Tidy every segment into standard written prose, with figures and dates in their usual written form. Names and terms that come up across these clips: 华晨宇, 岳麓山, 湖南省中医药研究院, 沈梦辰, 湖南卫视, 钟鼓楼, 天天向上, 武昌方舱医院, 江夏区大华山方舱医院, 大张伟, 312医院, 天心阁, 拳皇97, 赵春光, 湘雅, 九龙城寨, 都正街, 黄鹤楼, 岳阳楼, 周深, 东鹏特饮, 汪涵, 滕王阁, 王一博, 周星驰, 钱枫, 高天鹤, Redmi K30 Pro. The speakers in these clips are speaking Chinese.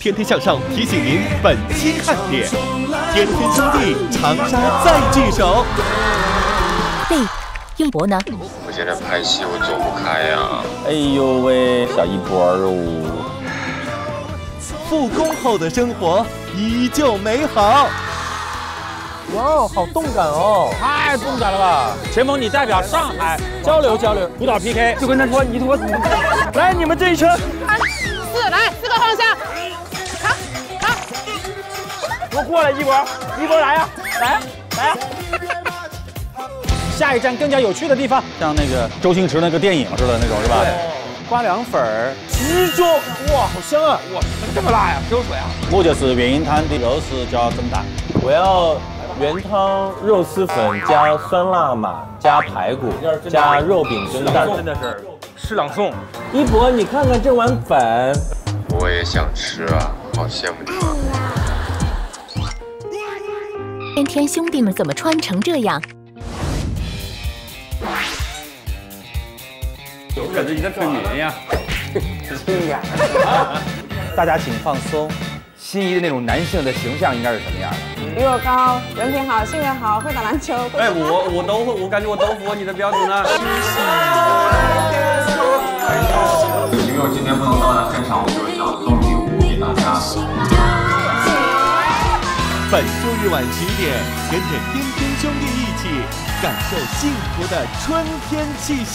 天天向上提醒您本期看点：天天兄弟长沙再聚首。嘿，一博呢？我现在拍戏，我走不开呀、啊！哎呦喂，小一博哦！复工后的生活依旧美好。哇，好动感哦！太动感了吧！陈峰，你代表上海交流交流，主导 PK， 就跟他说，你我怎么来？你们这一圈。来四个方向，好，好，我过来，一博来呀、啊，来呀、啊！下一站更加有趣的地方，像那个周星驰那个电影似的那种，是吧？瓜凉粉儿，其中哇，好香啊！哇，怎么这么辣呀？流水啊！我就是原因汤的肉丝加蒸蛋，我要原汤肉丝粉加酸辣码加排骨加肉饼蒸蛋，真的是吃朗诵。一博，你看看这碗粉。我也想吃啊，好羡慕你们！天天兄弟们怎么穿成这样？我感觉你在看女人呀！对呀、啊，大家请放松。心仪的那种男性的形象应该是什么样的？比我高，人品好，性格好，会打篮球。哎，我都会，我感觉我都符合你的标准呢。因为我今天不能到达现场，我就想送礼物给大家。本周日晚10点，跟着天天兄弟一起感受幸福的春天气息。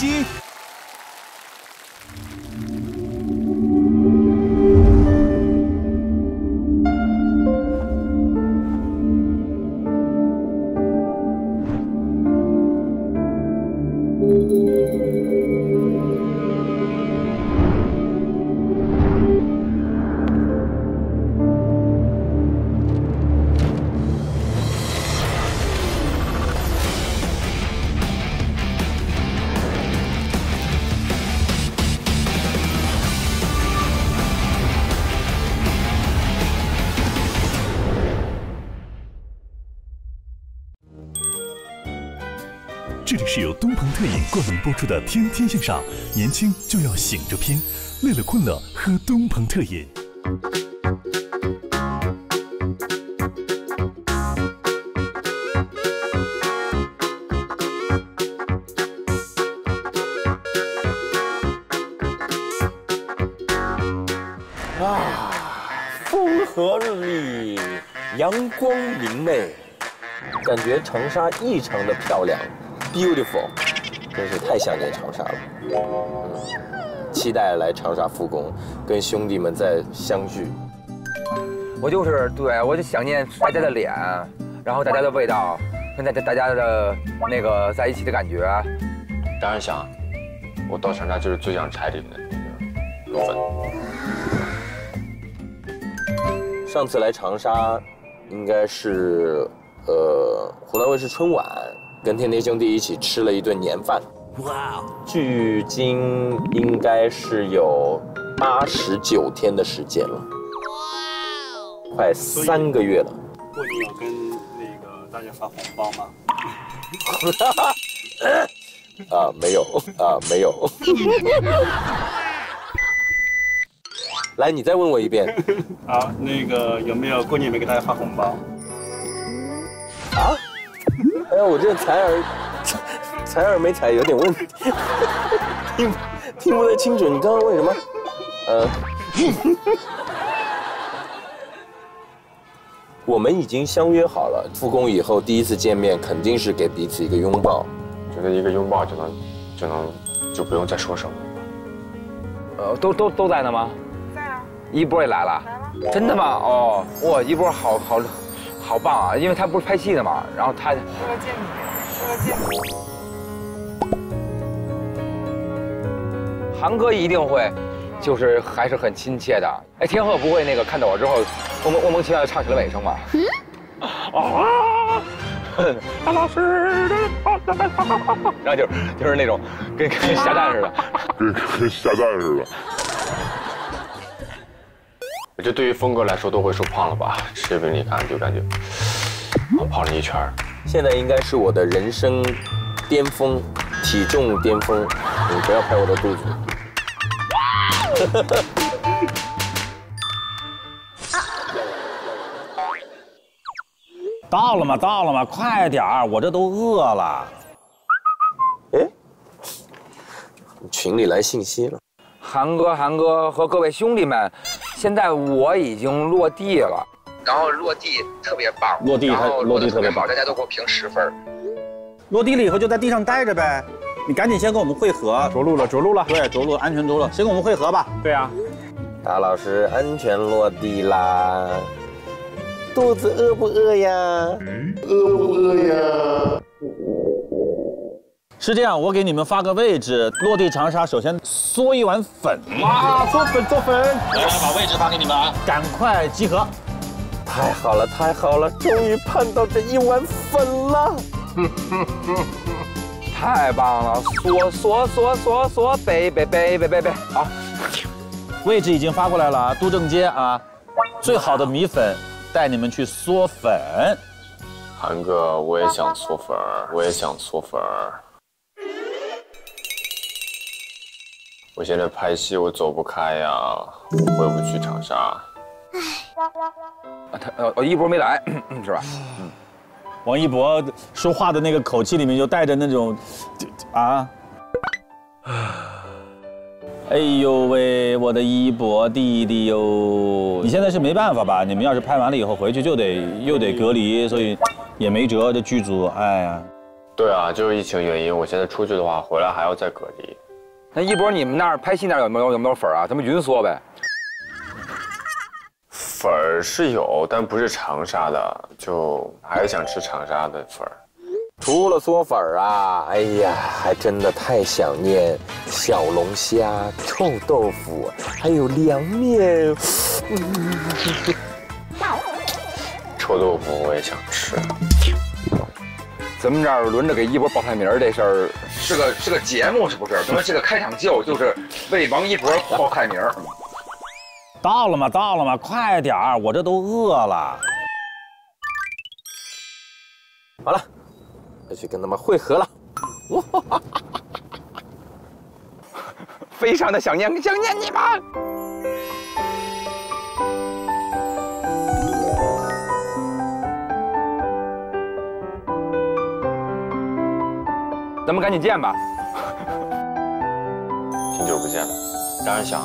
这里是由东鹏特饮冠名播出的《天天向上》，年轻就要醒着拼，累了困了喝东鹏特饮。啊，风和日丽，阳光明媚，感觉长沙异常的漂亮。Beautiful， 真是太想念长沙了。期待来长沙复工，跟兄弟们再相聚。我就想念大家的脸，然后大家的味道，跟大家的那个在一起的感觉。当然想，我到长沙就是最想拆这个螺粉。上次来长沙，应该是湖南卫视春晚。跟天天兄弟一起吃了一顿年饭，哇！距今应该是有89天的时间了，哇！快3个月了。过年要跟那个大家发红包吗？啊，没有啊，没有。来，你再问我一遍。啊，那个有没有过年没给大家发红包？啊？哎呀，我这采耳没采有点问题，听不太清楚。你刚刚问什么？我们已经相约好了，复工以后第一次见面肯定是给彼此一个拥抱。觉得一个拥抱就不用再说什么了。都在呢吗？在啊。一博也来了。来了。真的吗？哦，哇，一博好。好棒啊！因为他不是拍戏的嘛，然后他我见你，韩哥一定会，就是还是很亲切的。哎，天鹤不会那个看到我之后，莫名其妙的唱起了尾声嘛？啊！大老师，然后就是那种跟下蛋似的，跟下蛋似的。我觉得对于峰哥来说都会说胖了吧，吃饼你看就感觉我胖了一圈。现在应该是我的人生巅峰，体重巅峰。你不要拍我的肚子。到了吗？到了吗？快点儿，我这都饿了。哎，群里来信息了。韩哥，韩哥和各位兄弟们，现在我已经落地了，然后落地特别棒，落地特别棒，大家都给我评10分。落地了以后就在地上待着呗。 你赶紧先跟我们会合，着陆了，着陆了，对，着陆，安全着陆，先跟我们会合吧。对啊，大老师安全落地啦。肚子饿不饿呀？饿不饿呀？是这样，我给你们发个位置，落地长沙，首先嗦一碗粉。哇，嗦粉嗦粉！来来，把位置发给你们啊，赶快集合。太好了，太好了，终于盼到这一碗粉了。太棒了！嗦嗦嗦嗦嗦，背背背背背背，好，位置已经发过来了啊！都正街啊，最好的米粉带你们去嗦粉。韩哥，我也想嗦粉，我也想嗦粉。我现在拍戏，我走不开呀、啊，我也不去长沙。唉，他一博没来是吧？嗯。 王一博说话的那个口气里面就带着那种，啊，哎呦喂，我的一博弟弟哟！你现在是没办法吧？你们要是拍完了以后回去就得又得隔离，所以也没辙。这剧组，哎呀，对啊，就是疫情原因，我现在出去的话，回来还要再隔离。那一博，你们那儿拍戏那儿有没有粉啊？咱们匀缩呗。 粉儿是有，但不是长沙的，就还是想吃长沙的粉儿。除了嗦粉儿啊，哎呀，还真的太想念小龙虾、臭豆腐，还有凉面。臭豆腐我也想吃。咱们这儿轮着给一博报菜名儿这事儿，是个节目是不是？咱们这个开场秀就是为王一博报菜名儿。到了吗？到了吗？快点儿，我这都饿了。完了，要去跟他们会合了。非常的想念你们。咱们赶紧见吧。挺久不见了，当然想。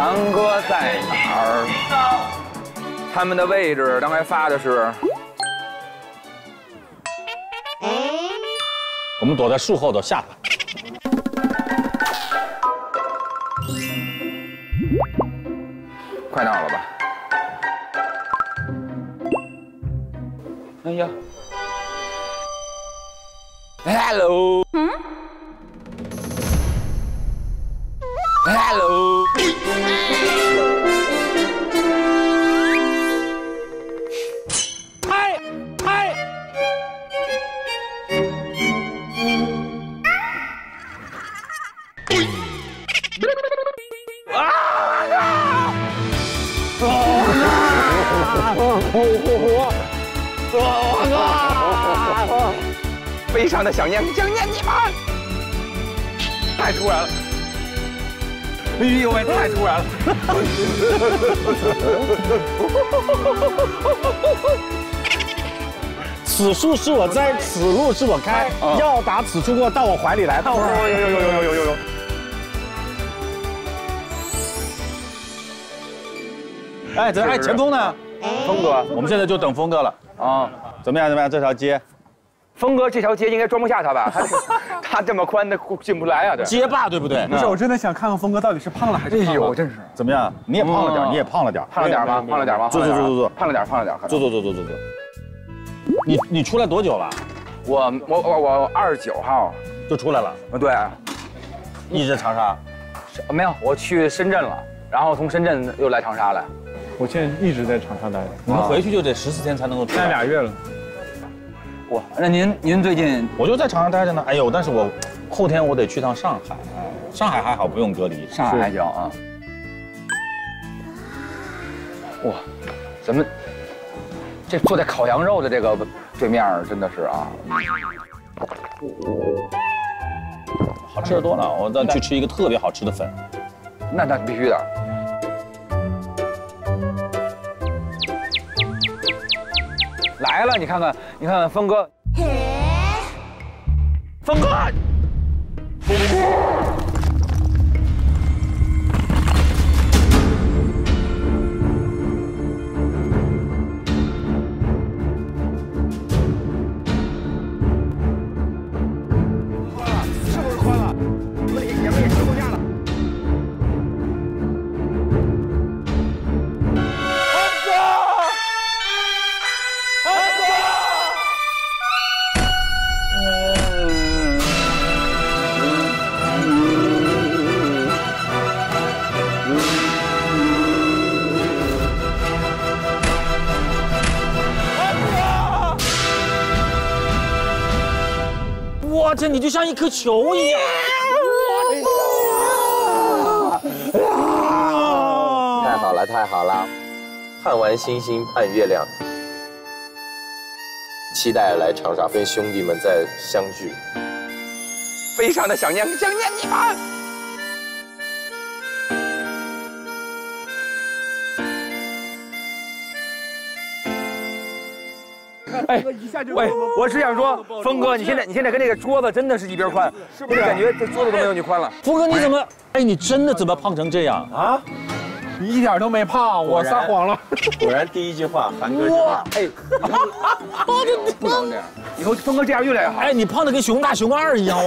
韩哥在哪儿？他们的位置刚才发的是，我们躲在树后头吓他。 快到了吧？哎呀 ，Hello， 嗯 ，Hello， 嗨嗨，啊！ 走啊！非常的想念你们，太突然了！哎呦喂，太突然了！此树是我栽，此路是我开，要打此处过，到我怀里来，到我怀里来。有。 哎，咱哎，前锋呢？峰哥，我们现在就等峰哥了啊！怎么样？怎么样？这条街，峰哥这条街应该装不下他吧？他这么宽，的进不来啊！对，街霸对不对？不是，我真的想看看峰哥到底是胖了还是……哎呦，真是！怎么样？你也胖了点，你也胖了点，胖了点吗？胖了点吗？坐，胖了点，坐。你出来多久了？我29号就出来了。啊，对，一直长沙？没有，我去深圳了，然后从深圳又来长沙了。 我现在一直在长沙待着，你们回去就得14天才能够出来，待2月了。哇，那您最近我就在长沙待着呢。哎呦，但是我后天我得去趟上海，上海还好不用隔离，上海还行啊。哇，咱们这坐在烤羊肉的这个对面，真的是啊，好吃的多了。我再去吃一个特别好吃的粉，那必须的。 来了，你看看，峰哥，峰哥，是不是宽了？我两个眼睛都亮了。哇，这你就像一颗球一样！太好了，太好了！看完星星，盼月亮，期待来长沙跟兄弟们再相聚，非常的想念你们。 哎，喂，我是想说，峰哥，你现在跟这个桌子真的是一边宽，是不是？感觉这桌子都没有你宽了。峰哥，你怎么？哎，你真的怎么胖成这样啊？你一点都没胖，我撒谎了。果然第一句话，韩哥。哇，哎，胖的不能这样，以后峰哥这样越来越好。哎，你胖的跟熊大、熊二一样。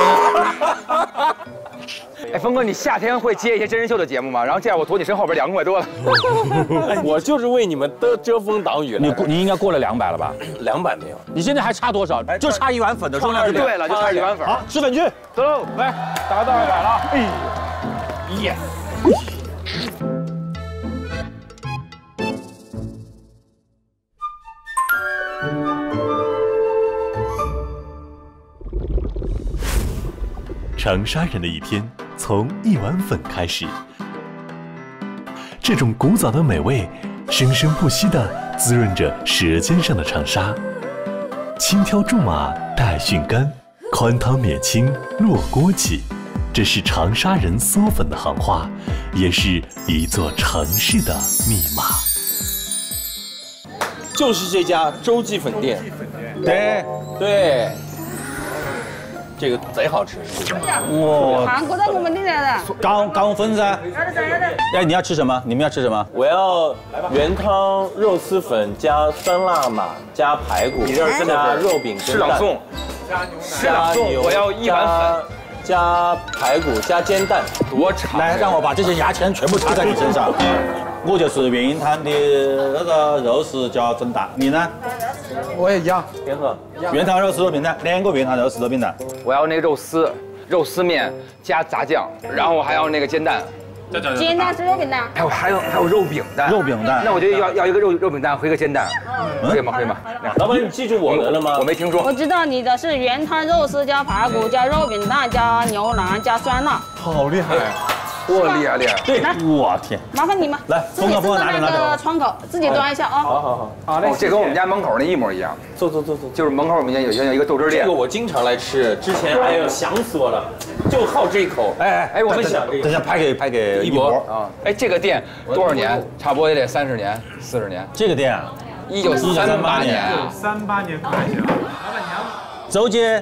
哎，峰哥，你夏天会接一些真人秀的节目吗？然后这样我躲你身后边200多了。我就是为你们遮风挡雨了。你应该过了200了吧？200没有。你现在还差多少？就差1碗粉的重量。对了，就差1碗粉。好，吃粉去，走喽！来，达到100了。哎，耶！长沙人的一天。 从1碗粉开始，这种古早的美味，生生不息地滋润着舌尖上的长沙。轻挑重码待迅干，宽汤免清落锅起，这是长沙人嗦粉的行话，也是一座城市的密码。就是这家周记粉店，对。 这个贼好吃，哇！韩国的我们那来的，刚分噻。哎，你要吃什么？你们要吃什么？我要原汤肉丝粉加酸辣码加排骨，你这真的是肉饼跟蛋，是朗诵，我要1碗粉加排骨加煎蛋，多长？来，让我把这些牙签全部插在你身上。我就是原汤的那个肉丝加蒸蛋，你呢？ 我也一样，别喝。原汤肉丝肉饼蛋，2个原汤肉丝肉饼蛋。我要那个肉丝面加杂酱，然后我还要那个煎蛋。煎蛋是肉饼蛋。哎，我还有肉饼蛋。肉饼蛋。那我就要一个肉饼蛋和一个煎蛋，可以吗？可以吗？老板，你记住我们了吗？我没听说。我知道你的是原汤肉丝加排骨加肉饼蛋加牛腩加酸辣。好厉害！哇，厉害！对，我天。麻烦你们来，自己拿那个窗口，自己端一下啊。好，嘞，这跟我们家门口那一模一样。坐。就是门口我们家有一个豆汁店，这个我经常来吃，之前哎呦想死我了，就靠这一口。哎，我们想等下拍给一博啊。哎，这个店多少年？差不多也得30年、40年。这个店啊，1938年。1938年开始。老板娘，周姐，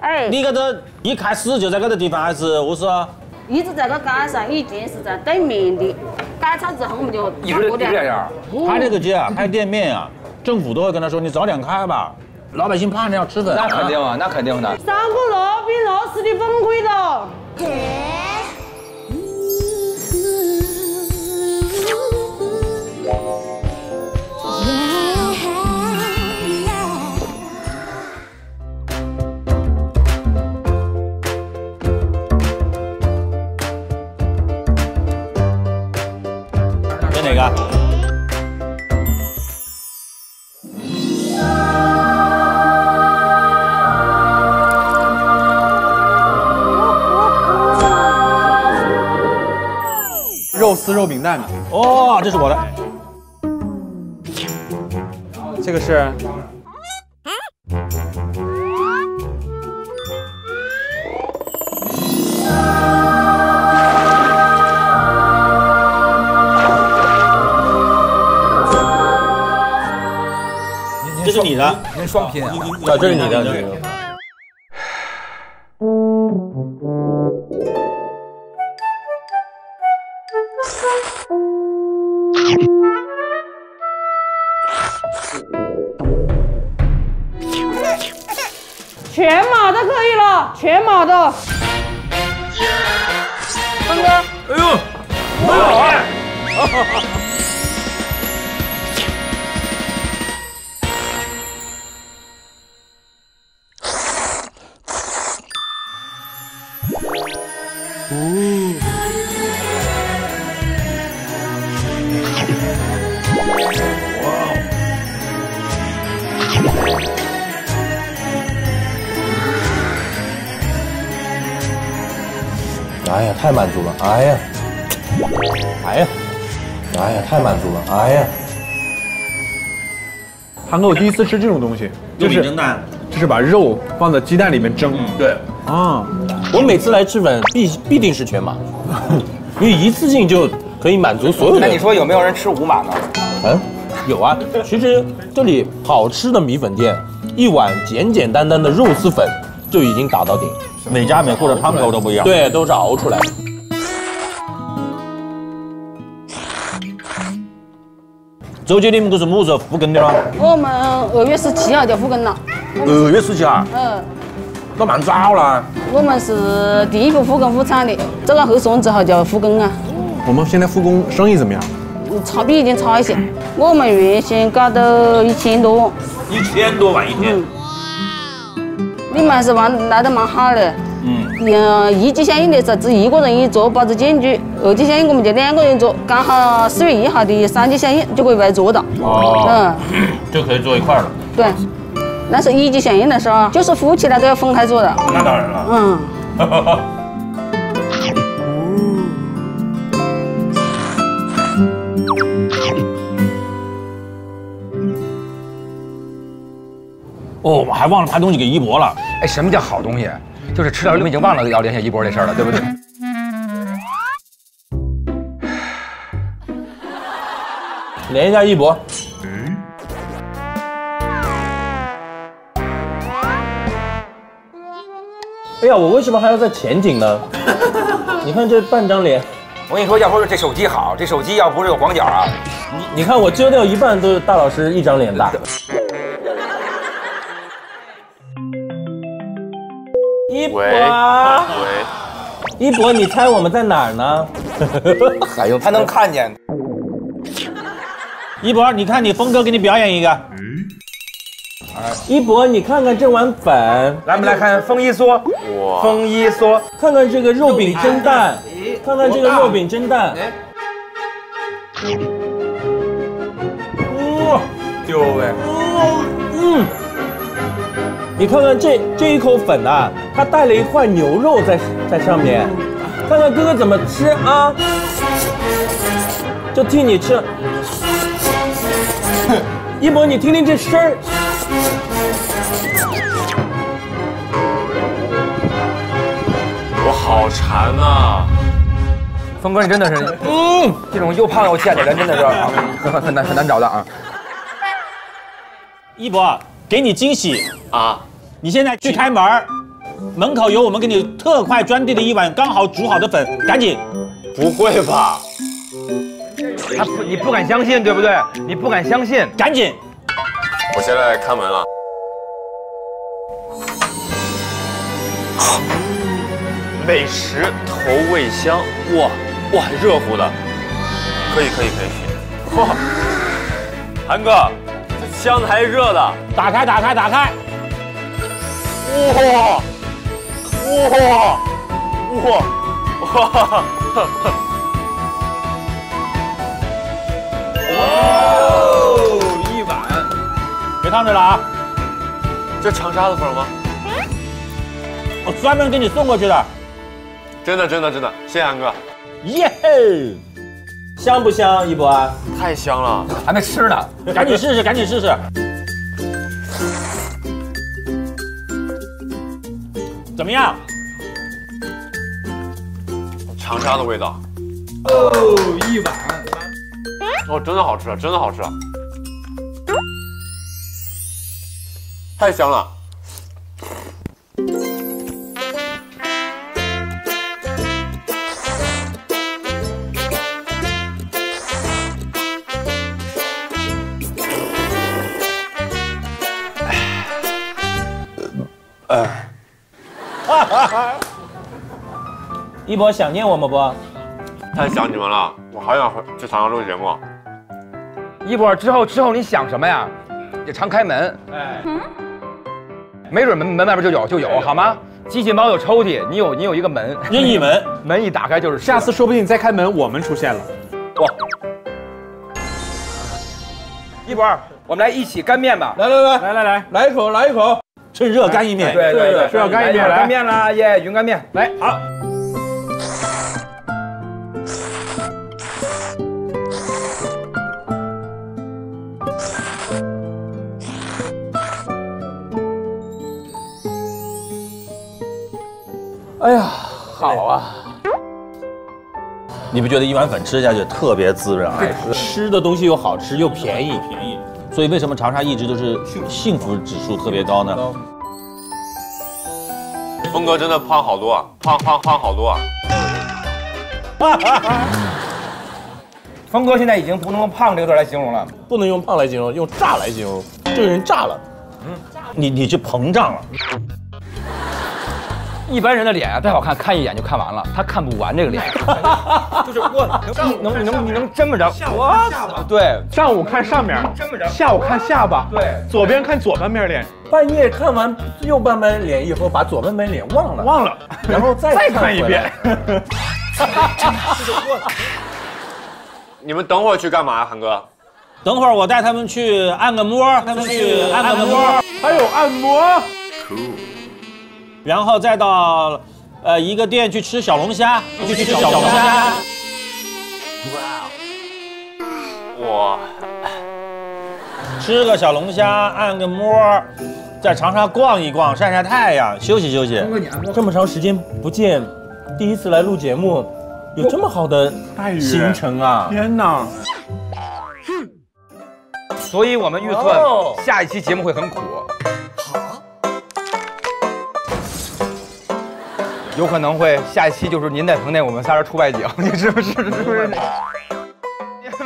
哎，你这个一开始就在这个地方还是何时啊？ 一直在个街上，以前是在对面的。改造之后我们就一直这样。他这个街啊，开店面啊，政府都会跟他说你早点开吧，老百姓盼着要吃粉。那肯定啊，那肯定的。上个楼比老师的崩溃了。哪个？肉丝肉饼蛋哦，这是我的。这个是。 这是你的，您双拼啊！对，这是你的。全马的可以了，全马的。峰哥，哎呦，我有哎！ 哎呀，太满足了！哎呀，哎呀，哎呀，太满足了！哎呀，韩哥，我第一次吃这种东西，就是蒸蛋，就是把肉放在鸡蛋里面蒸。对，啊，我每次来吃粉必定是全马，因为一次性就可以满足所有的。那你说有没有人吃五马呢？嗯，有啊。其实这里好吃的米粉店，一碗简简单单的肉丝粉就已经打到顶。 每家每户的汤头都不一样，对，都是熬出来的。周姐，你们这是么时候复耕的啦？我们2月17号就复耕了。2月17号？嗯，那蛮早啦。我们是第一个复耕复产的，做了核酸之后就复耕啊。我们现在复工生意怎么样？比以前差一些。我们原先搞到1000多万。1000多万一天。嗯， 你们还是玩来的蛮好的，嗯，一级效应的时候只一个人一桌包子间距，二级效应我们就2个人做，刚好4月1号的3级效应就可以围桌的，哦，嗯，就可以坐一块了。对，那是一级效应的时候，就是夫妻俩都要分开坐的。那当然了，嗯。哦，我还忘了拍东西给一博了。哎，什么叫好东西？就是吃到你们已经忘了要联系一博这事儿了，对不对？联系一下一博。嗯。哎呀，我为什么还要在前景呢？你看这半张脸。我跟你说，要不是这手机好，这手机要不是有广角啊，你看我遮掉一半都是大老师一张脸大。 一博，一博，你猜我们在哪儿呢？哎呦，他能看见。一博，你看你峰哥给你表演一个。哎，一博，你看看这碗粉，来，我们来看丰衣缩。哇，丰衣缩，看看这个肉饼蒸蛋，看看这个肉饼蒸蛋。哇，丢呗。嗯。 你看看这一口粉啊，它带了一块牛肉在上面，看看哥哥怎么吃啊，就替你吃。一博，你听听这声儿。我好馋啊！峰哥，你真的是，嗯，这种又胖又欠的人真的是很难找的啊。一博，给你惊喜啊！ 你现在去开门，门口有我们给你特快专递的一碗刚好煮好的粉，赶紧！不会吧？你不敢相信对不对？你不敢相信，赶紧！我现在开门了。美食投喂箱，哇哇，热乎的，可以！哇，韩哥，这箱子还热的，打开！ 哇！一碗，别烫着了啊！这长沙的粉吗？我专门给你送过去的，真的，谢谢安哥。耶！香不香，一博？太香了，还没吃呢，赶紧试试。怎么样？长沙的味道。哦，一碗。哦，真的好吃，真的好吃，太香了。 一博想念我们不？太想你们了，我好想去长沙录节目。一博之后你想什么呀？也常开门，哎，没准门外边就有，好吗？机器猫有抽屉，你有一个门，门一打开就是。下次说不定你再开门，我们出现了。哇！一博，我们来一起干面吧！来，来一口。 这热干意面，对，热干意面来，干面啦耶，云干面来，好。哎呀，好啊！你不觉得一碗粉吃下去特别滋润啊？吃的东西又好吃又便宜。 所以为什么长沙一直都是幸福指数特别高呢？峰哥真的胖好多啊，胖好多啊！峰哥现在已经不能用胖这个字来形容了，不能用胖来形容，用炸来形容，这个人炸了。嗯，你这膨胀了。一般人的脸啊，再好看，看一眼就看完了，他看不完这个脸。就是我你能这么着？我对，上午看上面，这么着，下午看下巴，对，左边看左半边脸，半夜看完右半边脸以后，把左半边脸忘了，然后再看一遍。你们等会儿去干嘛，韩哥？等会儿我带他们去按个摩，还有按摩。 然后再到，一个店去吃小龙虾，哇！吃个小龙虾，按个摩，在长沙逛一逛，晒晒太阳，休息休息。这么长时间不见，第一次来录节目，有这么好的行程啊！天哪！所以我们预测下一期节目会很苦。 有可能会下一期就是您在棚内，我们仨人出外景，你是不是？因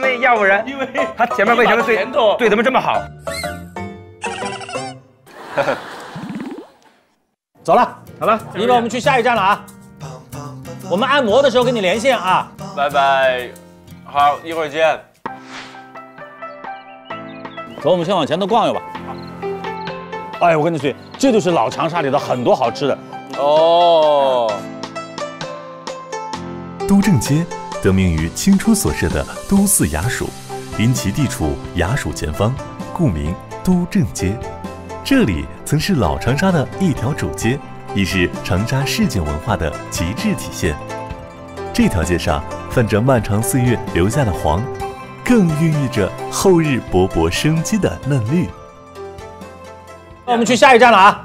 为要不然，因为他前面为什么对咱们这么好？走了，好了，一博，我们去下一站了啊！我们按摩的时候跟你连线啊！拜拜，好，一会儿见。走，我们先往前头逛悠吧。哎，我跟你说，这就是老长沙里的很多好吃的。 哦，都正街得名于清初所设的都寺衙署，临其地处衙署前方，故名都正街。这里曾是老长沙的一条主街，亦是长沙市井文化的极致体现。这条街上泛着漫长岁月留下的黄，更孕育着后日勃勃生机的嫩绿。那我们去下一站了啊！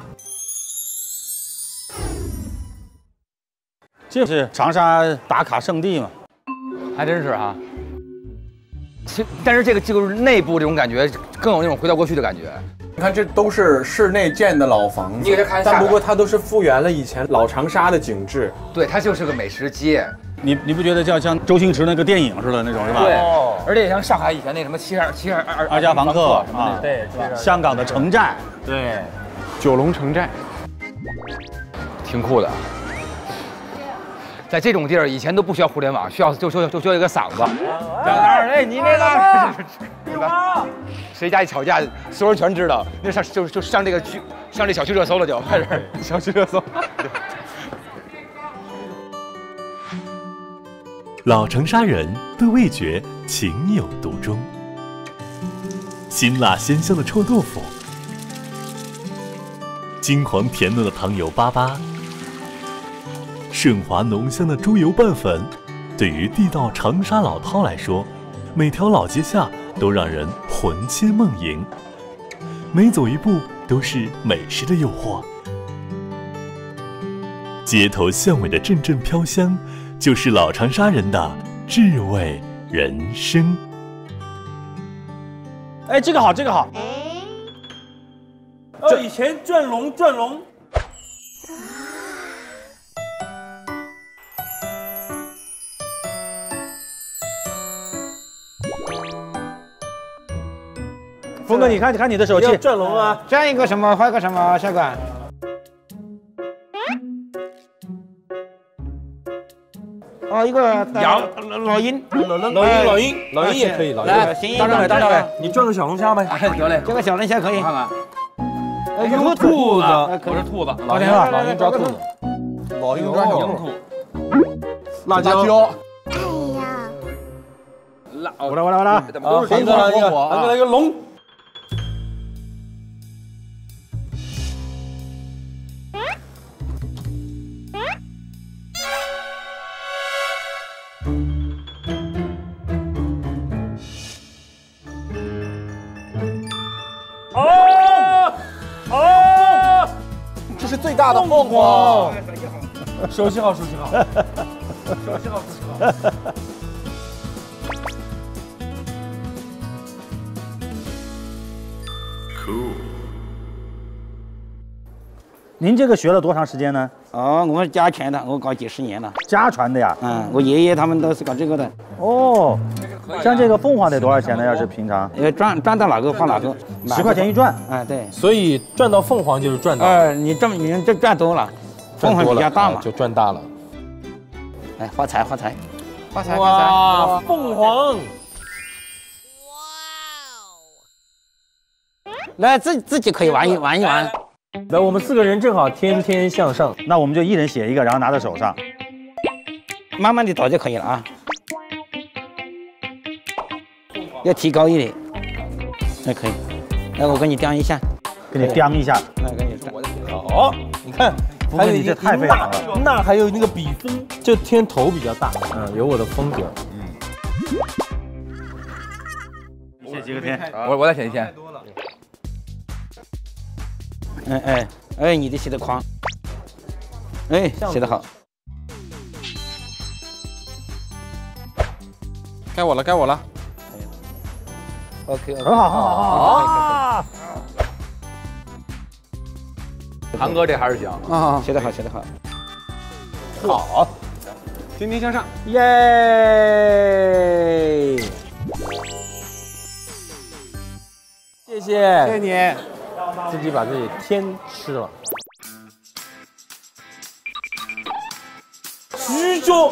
这是长沙打卡圣地嘛，还真是啊。但是这个内部这种感觉更有那种回到过去的感觉。你看，这都是室内建的老房子，你给它看一下，但不过它都是复原了以前老长沙的景致。对，它就是个美食街。你不觉得像周星驰那个电影似的那种是吧？对，而且像上海以前那什么七十二家房客什么的，对，香港的城寨，对，九龙城寨，挺酷的。 在这种地儿，以前都不需要互联网，就需要一个嗓子。张二，哎，你那个，谁家一吵架，所有人全知道。那就上这个区，上这小区热搜了，就开始小区热搜。老长沙人对味觉情有独钟，辛辣鲜香的臭豆腐，金黄甜嫩的糖油粑粑。 顺滑浓香的猪油拌粉，对于地道长沙老饕来说，每条老街巷都让人魂牵梦萦，每走一步都是美食的诱惑。街头巷尾的阵阵飘香，就是老长沙人的至味人生。哎，这个好，这个好。以前转龙，转龙。 峰哥，你看，你看你的手机转龙啊，转一个什么，换个什么，下个。哦，一个羊老鹰，老鹰也可以，老鹰。来，大张伟，你转个小龙虾呗。得嘞，这个小龙虾可以。看看，哎，有兔子，我是兔子，老鹰啊，老鹰抓兔子，老鹰抓羊兔，辣椒。 我来！韩哥来一个龙。哦！这是最大的凤凰。熟悉好。 您这个学了多长时间呢？哦，我家传的，我搞几十年了。家传的呀？嗯，我爷爷他们都是搞这个的。哦，像这个凤凰得多少钱呢？要是平常，赚到哪个放哪个，10块钱一转。哎，对。所以赚到凤凰就是赚到。你这赚多了，凤凰比较大嘛，就赚大了。哎，发财！哇，凤凰！ 来，自己可以玩一玩。来，我们4个人正好天天向上，那我们就一人写一个，然后拿在手上，慢慢的倒就可以了啊。要提高一点，那可以。来，我给你掂一下，给你掂一下。那给你好，你看，不过你这太费脑了。那还有那个笔锋，这天头比较大，嗯，有我的风格。嗯。写几个天，我再写一天。 哎，你的写的狂，哎，写的好，该我了 ，OK， 很好，韩哥这还是行啊，写的好，好，天天向上，耶，谢谢你。 自己把自己天吃了，居酒。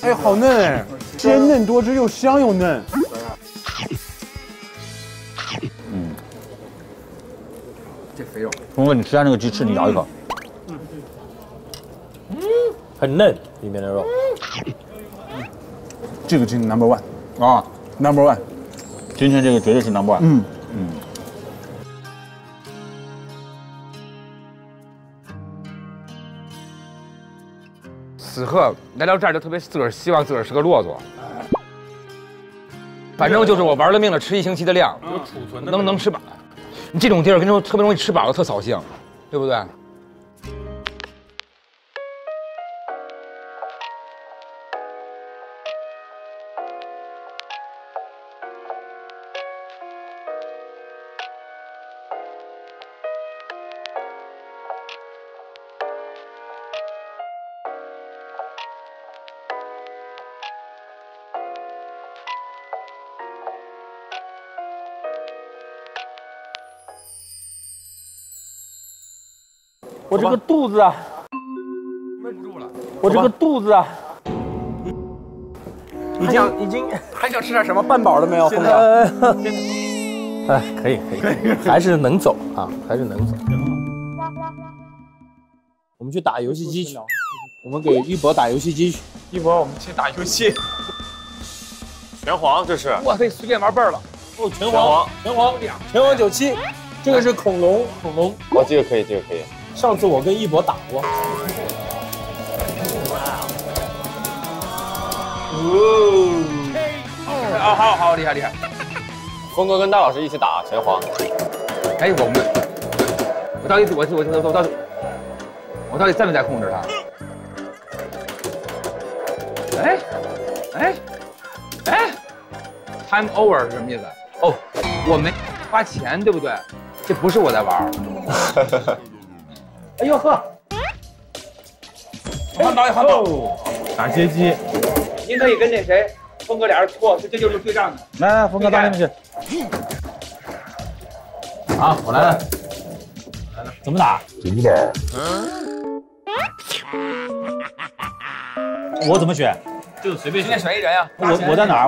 哎，好嫩哎，鲜嫩多汁又香又嫩。嗯，这肥肉。峰哥，你吃下那个鸡翅，你咬一口。很嫩里面的肉。这个鸡 number one 啊 ，number one， 今天这个绝对是 number one。嗯。此刻来到这儿，就特别自个儿希望自个儿是个骆驼，反正就是我玩了命了，吃1星期的量，有储存的，能吃饱。你这种地儿跟你说特别容易吃饱了，特扫兴，对不对？我这个肚子啊，闷住了。我这个肚子啊，已经还想吃点什么半饱了没有？现在，哎，可以，还是能走啊，还是能走。我们去打游戏机去，我们给玉博打游戏机去。玉博，我们去打游戏。拳皇这是，哇塞，随便玩倍儿了。哦，拳皇97，这个是恐龙。哦，这个可以。上次我跟一博打过。哦，啊，好厉害。峰哥跟大老师一起打拳皇。哎，我到底在没在控制他？哎 ，time over 是什么意思？哦，我没花钱，对不对？这不是我在玩。哎呦呵！环保，打街机。您可以跟那谁，峰哥俩人错，这就是对战的。来，峰哥到那边去。好，我来了。怎么打？我怎么选？就随便选一人呀。我在哪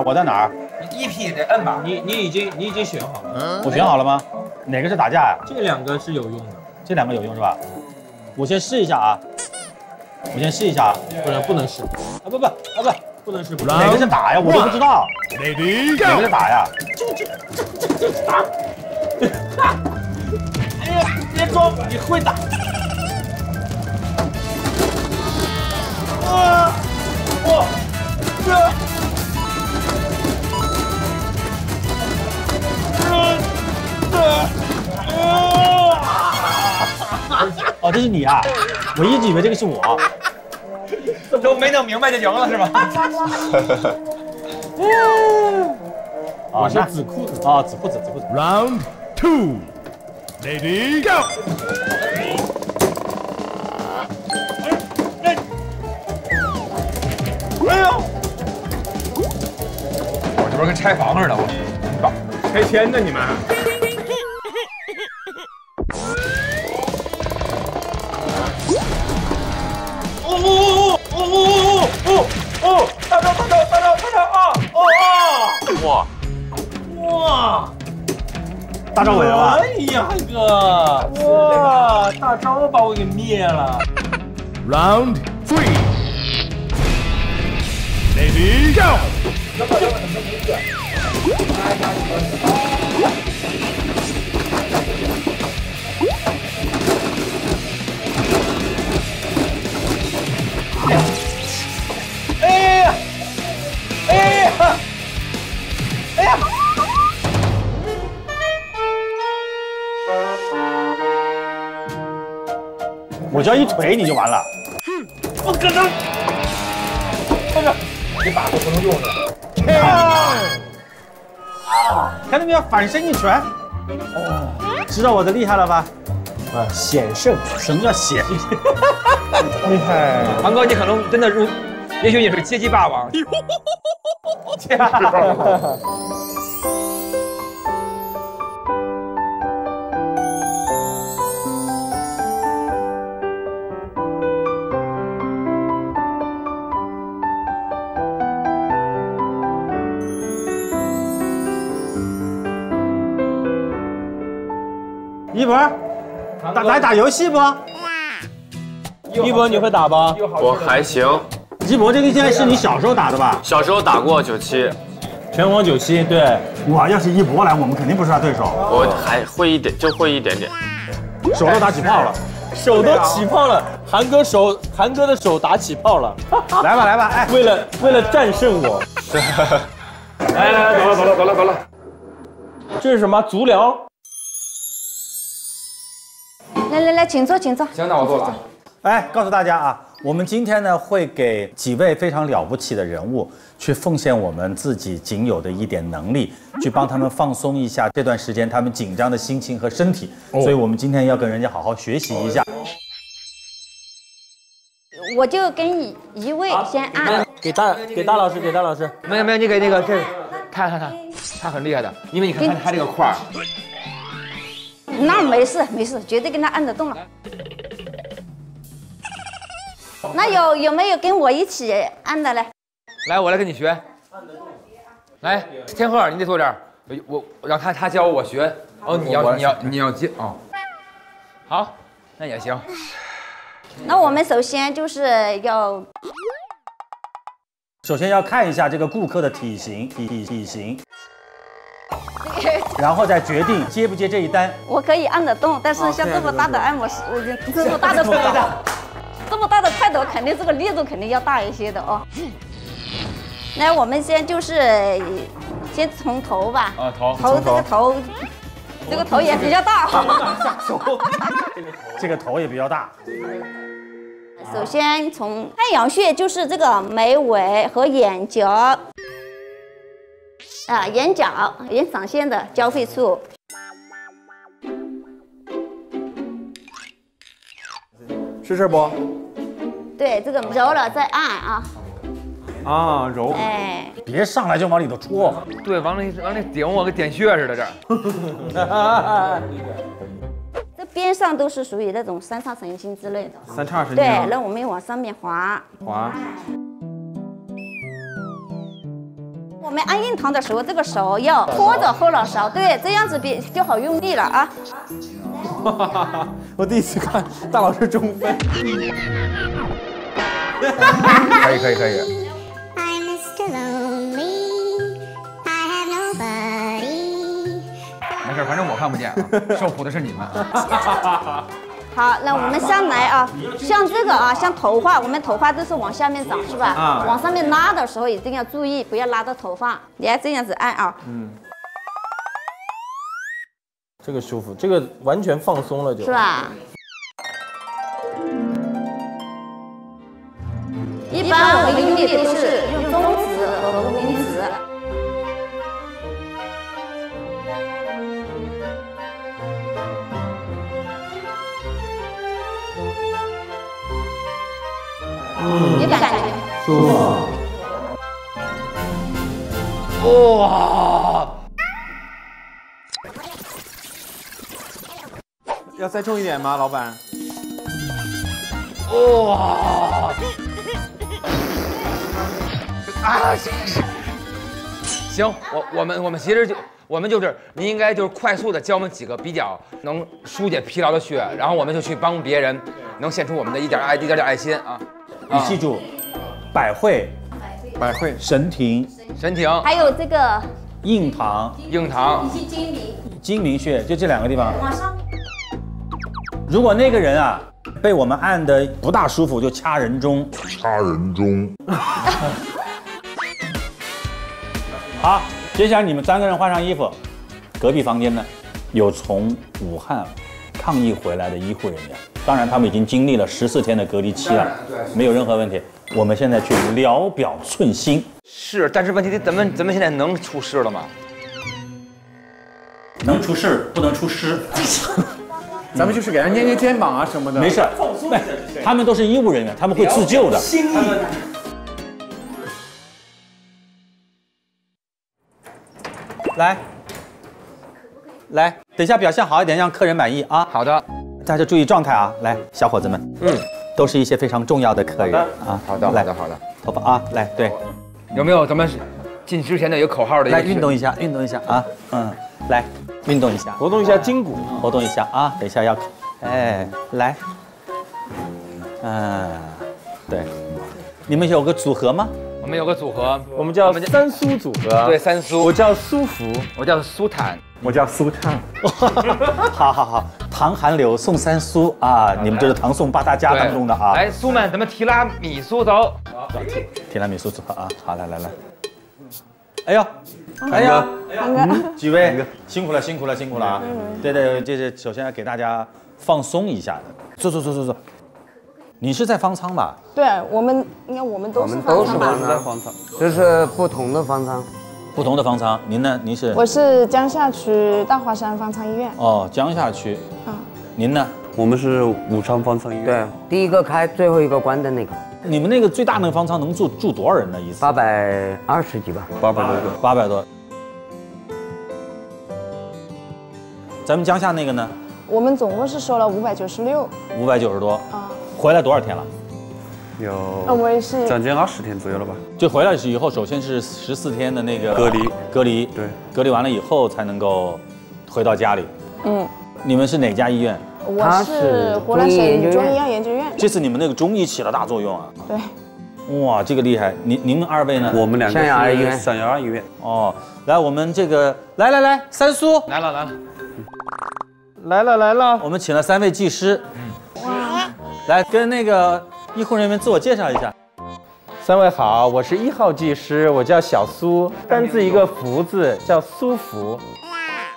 儿？你一匹得摁吧。你已经选好了。我选好了吗？哪个是打架呀？这两个是有用的。这两个有用是吧？我先试一下啊，不能试啊！不能试！哪个是打呀？我都不知道。哪个是打呀？这打！哎呀，别装，你会打！啊！哇！哦，这是你啊！我一直以为这个是我，都没弄明白就赢了是吧？我是紫裤子。Round two, lady go。哎呦！我这不是跟拆房似的，我拆迁呢你们？哦，大招啊！哦哇！大招尾了吧？哎呀哥！哇，大招都把我给灭了。Round three, lady go！ 哎呀！我只要一腿你就完了。不可能！站着，这把我不能用了。啊！看到没有，反身一拳。哦，知道我的厉害了吧？啊，险胜！什么叫险？厉害！韩哥，你可能真的入，也许你是个街机霸王。一博，来打游戏不？一博你会打吧？我还行。一博这个现在是你小时候打的吧？小时候打过97，拳皇97。对，哇，要是一博来，我们肯定不是他对手。我还会一点，就会一点点。手都打起泡了，手都起泡了。韩哥的手打起泡了。来吧，哎，为了战胜我。来，走了。这是什么足疗？来，请坐。行，那我坐了。哎，告诉大家啊。我们今天呢，会给几位非常了不起的人物去奉献我们自己仅有的一点能力，去帮他们放松一下这段时间他们紧张的心情和身体。所以我们今天要跟人家好好学习一下。我就跟一位先按，给大老师。没有，你给那个这个，看，他很厉害的，因为你看他这个块儿。那没事，绝对跟他按得动了。那有没有跟我一起按的嘞？来，我来跟你学。来，天鹤，你得做点。我让他教我学。哦，你要接啊。好，那也行。那我们首先就是要。 首先要看一下这个顾客的体型，然后再决定接不接这一单。我可以按得动，但是像这么大的按摩师，这么大的块头，肯定这个力度肯定要大一些的哦。来，我们先从头吧。啊，这个头也比较大。这个头也比较大。 首先从太阳穴，就是这个眉尾和眼角，啊，眼闪线的交汇处。是这不？对，这个揉了再按啊。啊，揉。哎，别上来就往里头戳。对，往里顶，我跟点穴似的这。边上都是属于那种三叉神经之类的，三叉神经、啊、对，那我们往上面滑。我们按印堂的时候，这个手要托着后脑勺，对，这样子就好用力了啊。我第一次看大老师中分。可以。没事，反正我看不见，受苦的是你们。好，那我们上来啊，像这个啊，像头发，我们头发都是往下面长，是吧？啊。往上面拉的时候一定要注意，不要拉到头发。你要这样子按啊。嗯。这个舒服，这个完全放松了就。是吧？一般我们用力都是用中指和无名指。 有感觉，舒服。哇！要再重一点吗，老板？哇！啊，行，我们其实就。 我们就是，您应该就是快速的教我们几个比较能疏解疲劳的穴，然后我们就去帮别人，能献出我们的一点点爱心啊！你记住，百会、神庭，还有这个印堂以及睛明穴，就这两个地方。往上。如果那个人啊被我们按的不大舒服，就掐人中。好。 接下来你们三个人换上衣服，隔壁房间呢，有从武汉抗疫回来的医护人员，当然他们已经经历了14天的隔离期了，没有任何问题。我们现在去聊表寸心，是，但是问题咱们现在能出事了吗？能出事不能出师，咱们就是给人捏捏肩膀啊什么的，没事，放松一下。他们都是医务人员，他们会自救的。 来，等一下表现好一点，让客人满意啊！好的，大家注意状态啊！来，小伙子们，都是一些非常重要的客人啊！好的，头发啊，来，对，有没有咱们进之前的有口号的？来运动一下啊！来运动一下，活动一下筋骨，活动一下啊！等一下要，哎，来，对，你们有个组合吗？ 我们有个组合，我们叫三苏组合。对，三苏。我叫苏福，我叫苏坦，我叫苏畅。好，唐韩柳宋三苏啊，你们这是唐宋八大家当中的啊。来，苏们，咱们提拉米苏走。提拉米苏组合啊，好，来。哎呦，几位辛苦了啊！对，这首先要给大家放松一下的，坐。 你是在方舱吧？对，我们你看，我们都是方舱，这是不同的方舱，您呢？您是？我是江夏区大华山方舱医院。哦，江夏区。啊。您呢？我们是武昌方舱医院。对，第一个开，最后一个关的那个。你们那个最大那个方舱能住多少人呢？一次？820几吧。800多个。800多。咱们江夏那个呢？我们总共是收了596。590多。啊。 回来多少天了？有，我也是转监20天左右了吧？就回来以后，首先是14天的那个隔离，对，隔离完了以后才能够回到家里。嗯，你们是哪家医院？我是湖南省中医药研究院。这次你们那个中医起了大作用啊！对。 哇，这个厉害！您们二位呢？我们两个是312医院。哦，来，我们这个来，三叔来了。我们请了3位技师，来跟那个医护人员自我介绍一下。3位好，我是1号技师，我叫小苏，单字一个福字，叫苏福。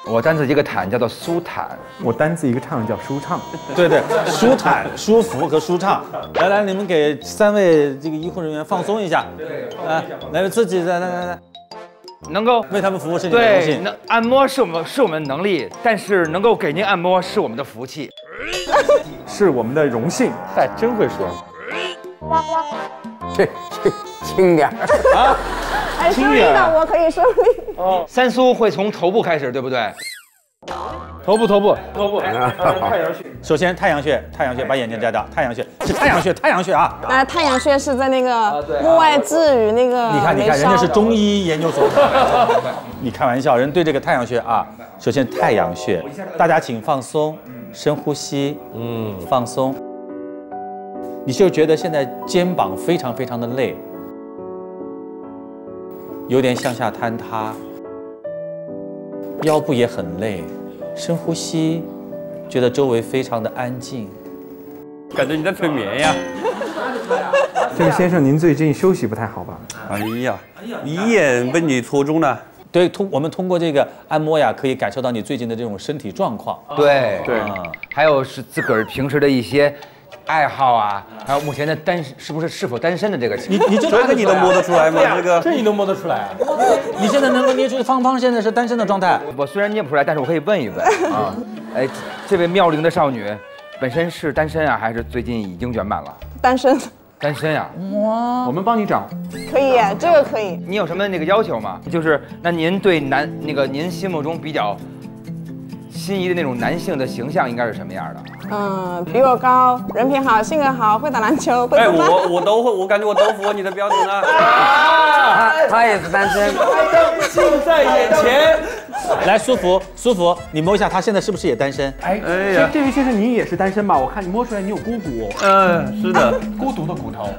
我单字一个坦叫做舒坦，我单字一个畅叫舒畅。对，舒坦、舒服和舒畅。来，你们给3位这个医护人员放松一下。对，来自己来，能够为他们服务是你的荣幸。能按摩是我们的能力，但是能够给您按摩是我们的福气，是我们的荣幸。哎，真会说。这轻点儿啊。 收力的我可以收力。哦，三叔会从头部开始，对不对？头部。太阳穴。首先太阳穴，把眼睛摘掉。太阳穴啊！啊，太阳穴是在那个目外眦与那个。你看，人家是中医研究所。你开玩笑，人对这个太阳穴啊，首先太阳穴，大家请放松，深呼吸，放松。你就觉得现在肩膀非常的累。 有点向下坍塌，腰部也很累，深呼吸，觉得周围非常的安静，感觉你在催眠呀。这个先生，您最近休息不太好吧？哎呀，一眼被你戳中了。对，我们通过这个按摩呀，可以感受到你最近的这种身体状况。对，还有是自个儿平时的一些。 爱好啊，还有目前的单是否单身的这个情况，这个你都摸得出来吗？这你都摸得出来啊？你现在能够捏出芳芳现在是单身的状态？我虽然捏不出来，但是我可以问一问啊。哎，这位妙龄的少女，本身是单身啊，还是最近已经卷满了？单身呀！哇，我们帮你找，可以，这个可以。你有什么那个要求吗？就是那您对您心目中比较心仪的那种男性的形象应该是什么样的？ 嗯，比我高，人品好，性格好，会打篮球，会。哎，我都会，我感觉我都符合你的标准了。他也是单身，就在眼前。来，舒服，你摸一下他现在是不是也单身？哎，这位先生你也是单身吧？我看你摸出来你有孤骨。嗯，是的，孤独的骨头。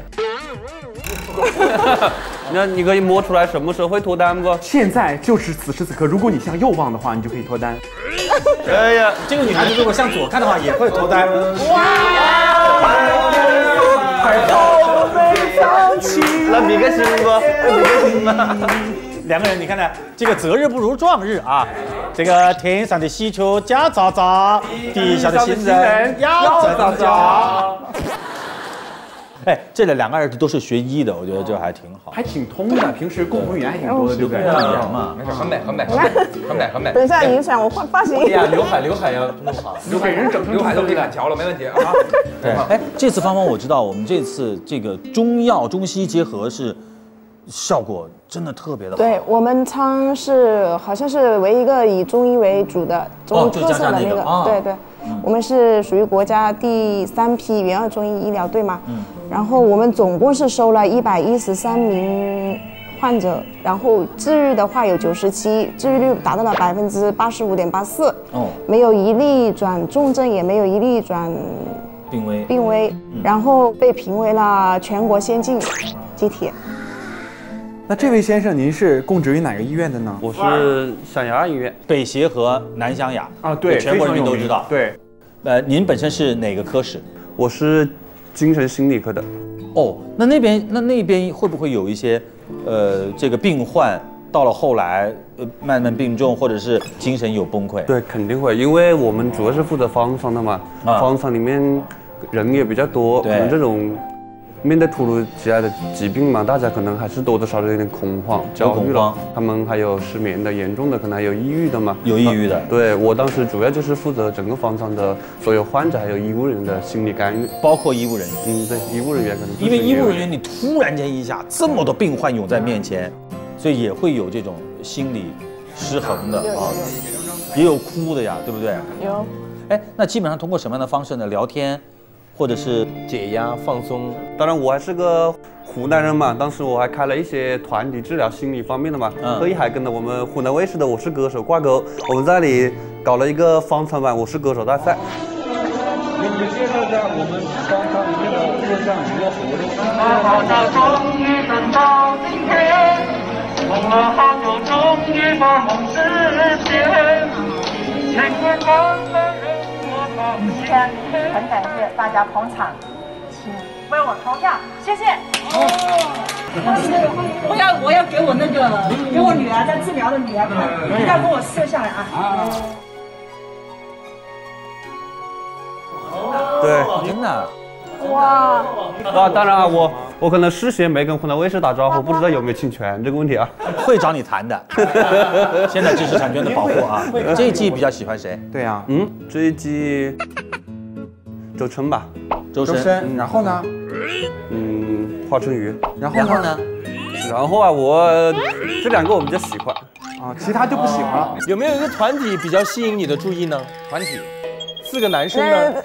那你可以摸出来什么时候会脱单不？现在就是此时此刻，如果你向右望的话，你就可以脱单。 哎呀，这个女孩子如果向左看的话，也会脱单。哇！快高飞上去！来比个心吧，两个人，你看看，这个择日不如撞日啊！这个天上的喜鹊叫喳喳，地下的新人要喳喳。哎，这两个儿子都是学医的，我觉得这还挺好，还挺通的。平时共同语言还挺多的，对不对？没事，很美。等一下影响我换发型。哎呀，刘海要弄好，刘海都可以染条了，没问题啊。对，哎，这次芳芳我知道，我们这次这个中药中西结合是效果真的特别的好。对我们仓是好像是唯一一个以中医为主的中医特色的那个，对。 我们是属于国家第3批援鄂中医医疗队嘛，然后我们总共是收了113名患者，然后治愈的话有97，治愈率达到了85.84%，没有1例转重症，也没有1例转病危，然后被评为了全国先进集体。 那这位先生，您是供职于哪个医院的呢？我是312医院，北协和南湘雅啊，对，全国人民都知道。对，您本身是哪个科室？我是精神心理科的。哦，那边会不会有一些，这个病患到了后来，慢慢病重，或者是精神有崩溃？对，肯定会，因为我们主要是负责方舱的嘛，方舱里面人也比较多，我们这种。 面对突如其来的疾病嘛，大家可能还是多多少少有点恐慌、焦虑了。他们还有失眠的，严重的可能还有抑郁的嘛。有抑郁的。对我当时主要就是负责整个方舱的所有患者还有医务人员的心理干预，包括医务人员。嗯，对，医务人员可能因为医务人员你突然间一下这么多病患涌在面前，所以也会有这种心理失衡的啊，也有哭的呀，对不对？有。哎，那基本上通过什么样的方式呢？聊天。或者是解压放松。当然，我还是个湖南人嘛，当时我还开了一些团体治疗心理方面的嘛，特意还跟着我们湖南卫视的《我是歌手》挂钩，我们在那里搞了一个方程版《我是歌手》大赛。给你们介绍一下我们刚刚里面的各项娱乐活动。好的，终于等到今天，我们好友终于把梦实现，全国广泛人。 今天很感谢大家捧场，请为我投票，谢谢。我要给我那个给我女儿在治疗的女儿看，一定要给我射下来啊！对，真的。哇！啊，当然啊，我可能事先没跟湖南卫视打招呼，不知道有没有侵权这个问题啊。会找你谈的。现在知识产权的保护啊。这一季比较喜欢谁？对啊，嗯，这一季周深吧，周深。然后呢？嗯，华晨宇。然后呢？然后啊，我这两个我比较喜欢啊，其他就不喜欢了。有没有一个团体比较吸引你的注意呢？团体。 四个男生呢，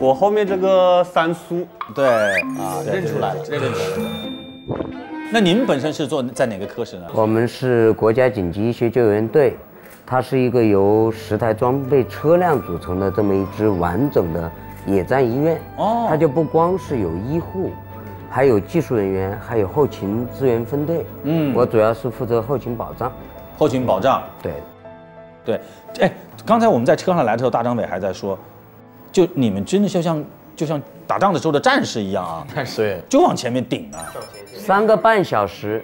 我后面这个三叔，对啊，认出来了，认出来了。那您本身是在哪个科室呢？我们是国家紧急医学救援队，它是一个由10台装备车辆组成的这么一支完整的野战医院。哦，它就不光是有医护，还有技术人员，还有后勤资源分队。嗯，我主要是负责后勤保障。后勤保障，对。 对，哎，刚才我们在车上来的时候，大张伟还在说，就你们真的就像打仗的时候的战士一样啊，对，就往前面顶啊。3个半小时，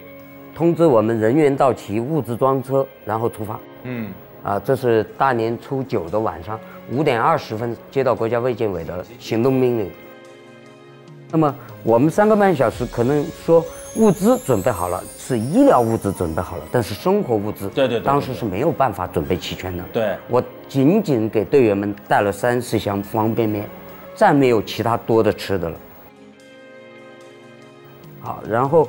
通知我们人员到齐，物资装车，然后出发。嗯，啊，这是大年初9的晚上5点20分接到国家卫健委的行动命令。那么我们3个半小时可能说。 物资准备好了，是医疗物资准备好了，但是生活物资，对对，当时是没有办法准备齐全的。对，我仅仅给队员们带了30箱方便面，再没有其他多的吃的了。好，然后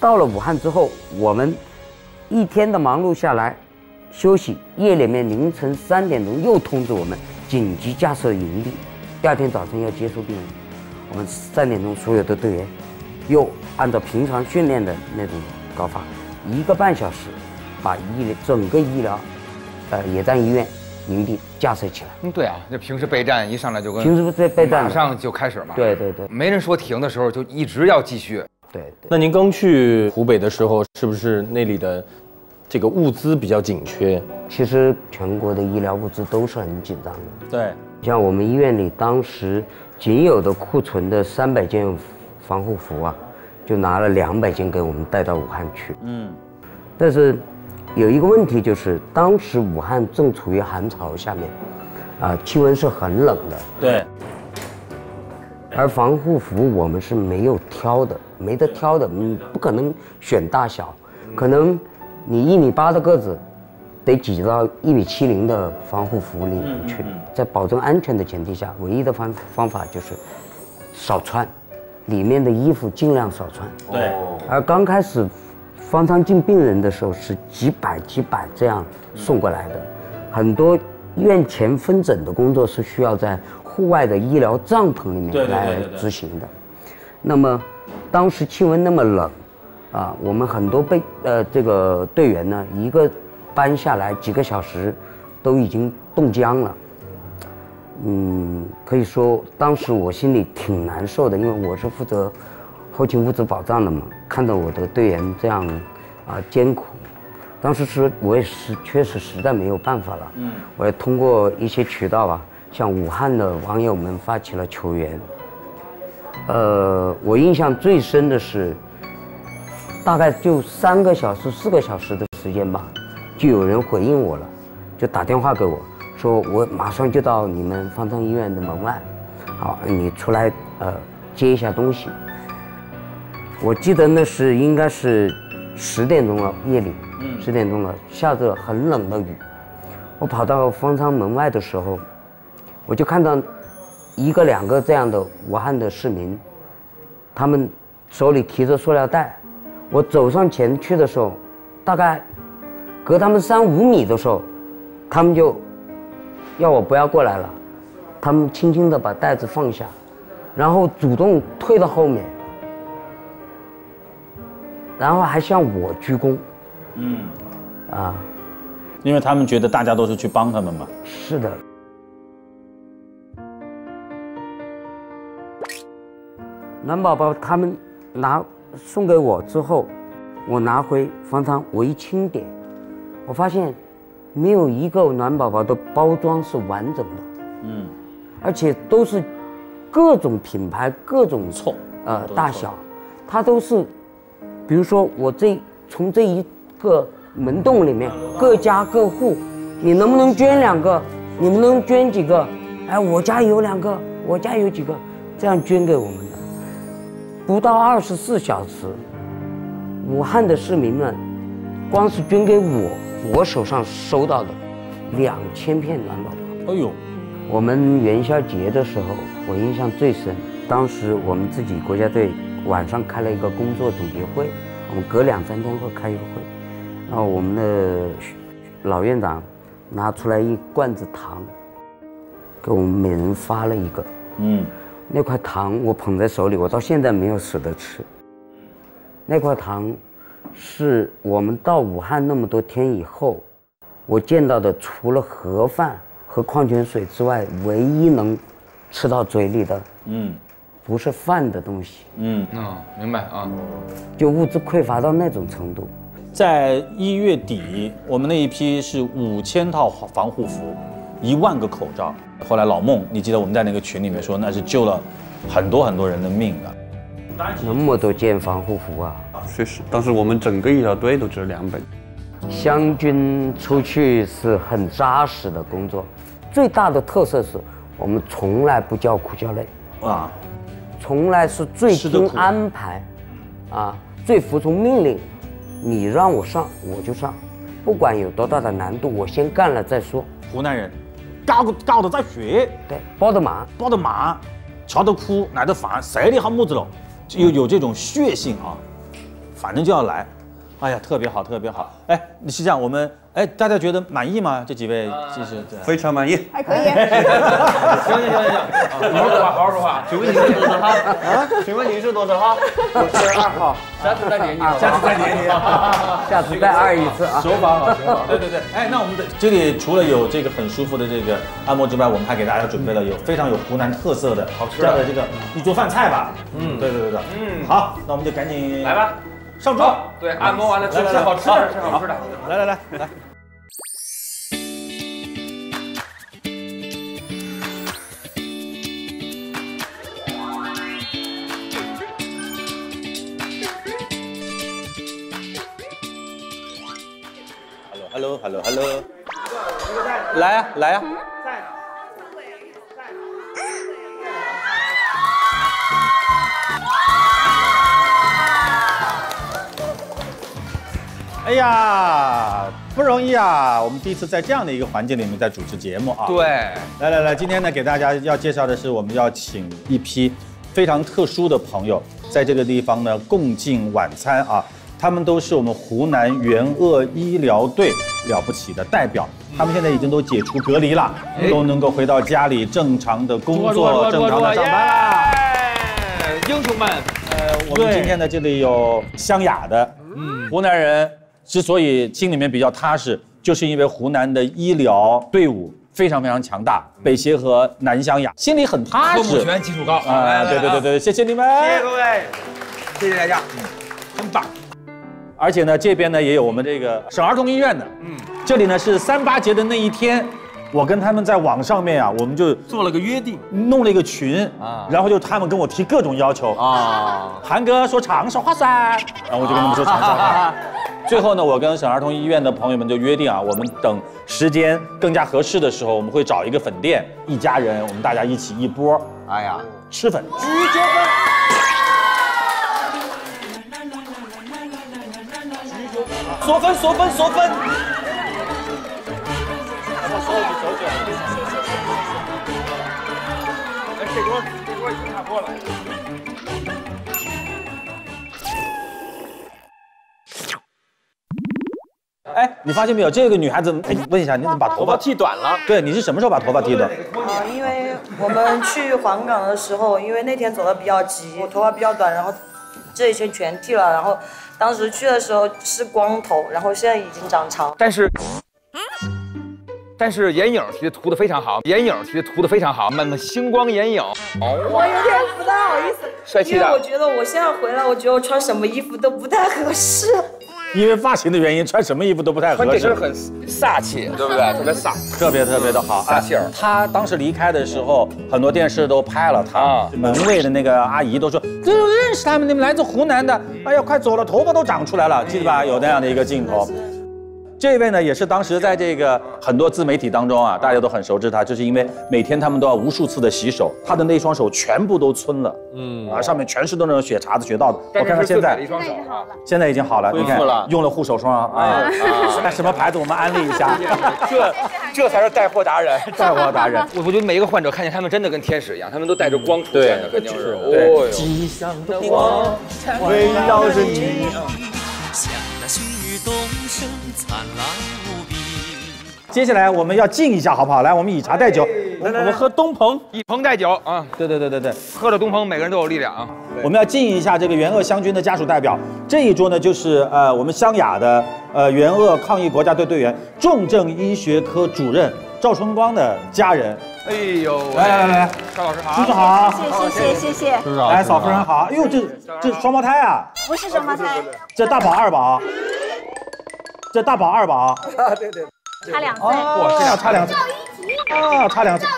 到了武汉之后，我们一天的忙碌下来，休息，夜里面凌晨3点钟又通知我们紧急架设营地，第二天早晨要接收病人。我们3点钟所有的队员又。 按照平常训练的那种搞法，1个半小时，把整个医疗，野战医院营地架设起来。嗯，对啊，这平时备战一上来就跟平时备战马上就开始嘛。对对对，没人说停的时候就一直要继续。对对。那您刚去湖北的时候，是不是那里的这个物资比较紧缺？其实全国的医疗物资都是很紧张的。对，像我们医院里当时仅有的库存的300件防护服啊。 就拿了200件给我们带到武汉去。嗯，但是有一个问题就是，当时武汉正处于寒潮下面，啊，气温是很冷的。对。而防护服我们是没有挑的，没得挑的，你不可能选大小，可能你1.8米的个子，得挤到1.70米的防护服里面去。在保证安全的前提下，唯一的方法就是少穿。 里面的衣服尽量少穿。对。而刚开始方舱进病人的时候是几百这样送过来的，很多医院前分诊的工作是需要在户外的医疗帐篷里面来执行的。那么当时气温那么冷，啊，我们很多这个队员呢，一个班下来几个小时都已经冻僵了。 嗯，可以说当时我心里挺难受的，因为我是负责后勤物资保障的嘛。看到我的队员这样啊艰苦，当时是我也是确实实在没有办法了。嗯，我也通过一些渠道啊，向武汉的网友们发起了求援。我印象最深的是，大概就3个小时、4个小时的时间吧，就有人回应我了，就打电话给我。 说我马上就到你们方舱医院的门外，好，你出来接一下东西。我记得那是应该是10点钟了，夜里，10点钟了，下着很冷的雨。我跑到方舱门外的时候，我就看到1个2个这样的武汉的市民，他们手里提着塑料袋。我走上前去的时候，大概隔他们3-5米的时候，他们就。 要我不要过来了，他们轻轻地把袋子放下，然后主动退到后面，然后还向我鞠躬。嗯，啊，因为他们觉得大家都是去帮他们嘛。是的。暖宝宝他们送给我之后，我拿回方舱，我一清点，我发现没有一个暖宝宝的包装是完整的。嗯，而且都是各种品牌、各种错大小，它都是，比如说我从这一个门洞里面，各家各户，你能不能捐两个？你们能捐几个？哎，我家有两个，我家有几个，这样捐给我们的。不到24小时，武汉的市民们，光是捐给我手上收到的2000片暖宝宝。哎呦！我们元宵节的时候，我印象最深。当时我们自己国家队晚上开了一个工作总结会，我们隔2、3天会开一个会。然后我们的老院长拿出来一罐子糖，给我们每人发了一个。嗯，那块糖我捧在手里，我到现在没有舍得吃。那块糖是我们到武汉那么多天以后，我见到的除了盒饭和矿泉水之外，唯一能吃到嘴里的，嗯，不是饭的东西，嗯啊，明白啊，就物资匮乏到那种程度。在1月底，我们那一批是5000套防护服，1万个口罩。后来老孟，你记得我们在那个群里面说，那是救了很多很多人的命的。那么多件防护服啊！确实，当时我们整个医疗队都只有2本。湘军出去是很扎实的工作，最大的特色是我们从来不叫苦叫累啊，从来是最听安排，啊，最服从命令。你让我上我就上，不管有多大的难度，我先干了再说。湖南人，搞得在学，对，包的马，瞧得哭，奶得烦，谁的好木子喽？有这种血性啊，反正就要来。哎呀，特别好，特别好！哎，是这样，我们哎，大家觉得满意吗？这几位其实非常满意，还可以。行，好好说话。请问您是多少号？啊？请问您是多少号？我是2号。下次再连你。下次再2一次啊！手法好，手法。对。哎，那我们这里除了有这个很舒服的这个按摩之外，我们还给大家准备了有非常有湖南特色的好吃的这个你做饭菜吧？嗯，对。嗯，好，那我们就赶紧来吧。上桌，对，按摩完了吃好吃的，来。Hello， 来呀。哎呀，不容易啊！我们第一次在这样的一个环境里面在主持节目啊。对，来，今天呢给大家要介绍的是，我们要请一批非常特殊的朋友，在这个地方呢共进晚餐啊。他们都是我们湖南援鄂医疗队了不起的代表，他们现在已经都解除隔离了，都能够回到家里正常的工作、正常的上班啦。英雄们，我们今天呢这里有湘雅的，湖南人。之所以心里面比较踏实，就是因为湖南的医疗队伍非常强大，北协和、南湘雅，心里很踏实。科目拳基础高啊！对，谢谢你们，谢谢各位，谢谢大家，很棒。而且呢，这边呢也有我们这个省儿童医院的，这里呢是3·8节的那一天，我跟他们在网上面啊，我们就做了个约定，弄了一个群啊，然后就他们跟我提各种要求啊，韩哥说长沙话噻，然后我就跟他们说长沙话。最后呢，我跟省儿童医院的朋友们就约定啊，我们等时间更加合适的时候，我们会找一个粉店，一家人，我们大家一起一波，哎呀，吃粉，鞠酒粉，锁粉，哎，这锅已经下锅了。哎，你发现没有，这个女孩子，哎，问一下，你怎么把头发剃短了？对，你是什么时候把头发剃的？因为我们去黄冈的时候，因为那天走的比较急，我头发比较短，然后这一圈全剃了，然后当时去的时候是光头，然后现在已经长长。但是眼影其实涂得非常好，眼影其实涂得非常好，那么星光眼影。我有点不太好意思，帅气的。因为我觉得我现在回来，我觉得我穿什么衣服都不太合适。 因为发型的原因，穿什么衣服都不太合适。这是很飒气，对不对？特别飒，特别的好。飒气儿。他当时离开的时候，很多电视都拍了他。门卫的那个阿姨都说：“这就认识他们，你们来自湖南的。哎呀，快走了，头发都长出来了，记得吧？”有那样的一个镜头。这位呢，也是当时在这个很多自媒体当中啊，大家都很熟知他，就是因为每天他们都要无数次的洗手，他的那双手全部都皴了，啊，上面全是都那种血碴子、血道子。我看看现在，现在已经好了，你看用了护手霜啊，那什么牌子？我们安利一下，这才是带货达人，带货达人。我觉得每一个患者看见他们真的跟天使一样，他们都带着光出现的，肯定是。对，吉祥的光围绕着你。 钟声灿烂无比。接下来我们要敬一下，好不好？来，我们以茶代酒，我们喝东鹏，以鹏代酒啊！对，喝了东鹏，每个人都有力量啊！我们要敬一下这个援鄂湘军的家属代表。这一桌呢，就是我们湘雅的援鄂抗疫国家队队员、重症医学科主任赵春光的家人。 哎呦！来，赵老师好，叔叔好，谢谢，叔叔好，来嫂夫人好，哎呦，这双胞胎啊？不是双胞胎，这大宝二宝，这大宝二宝，对，差2岁，哇，这俩差2岁，啊，差2岁，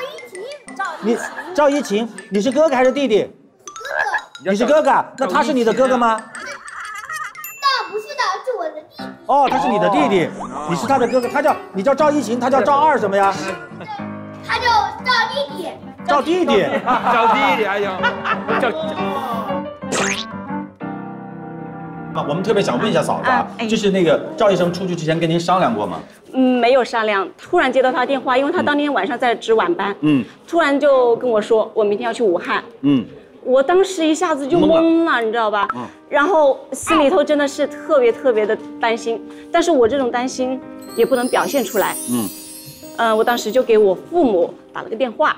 赵一晴，你是哥哥还是弟弟？哥哥，你是哥哥，那他是你的哥哥吗？那不是的，是我的弟弟。哦，他是你的弟弟，你是他的哥哥，你叫赵一晴，他叫赵二什么呀？ 他就赵弟弟，哎呀，我们特别想问一下嫂子啊，就是那个赵医生出去之前跟您商量过吗？没有商量，突然接到他电话，因为他当天晚上在值晚班，突然就跟我说我明天要去武汉，我当时一下子就懵了，你知道吧？然后心里头真的是特别的担心，但是我这种担心也不能表现出来，我当时就给我父母打了个电话，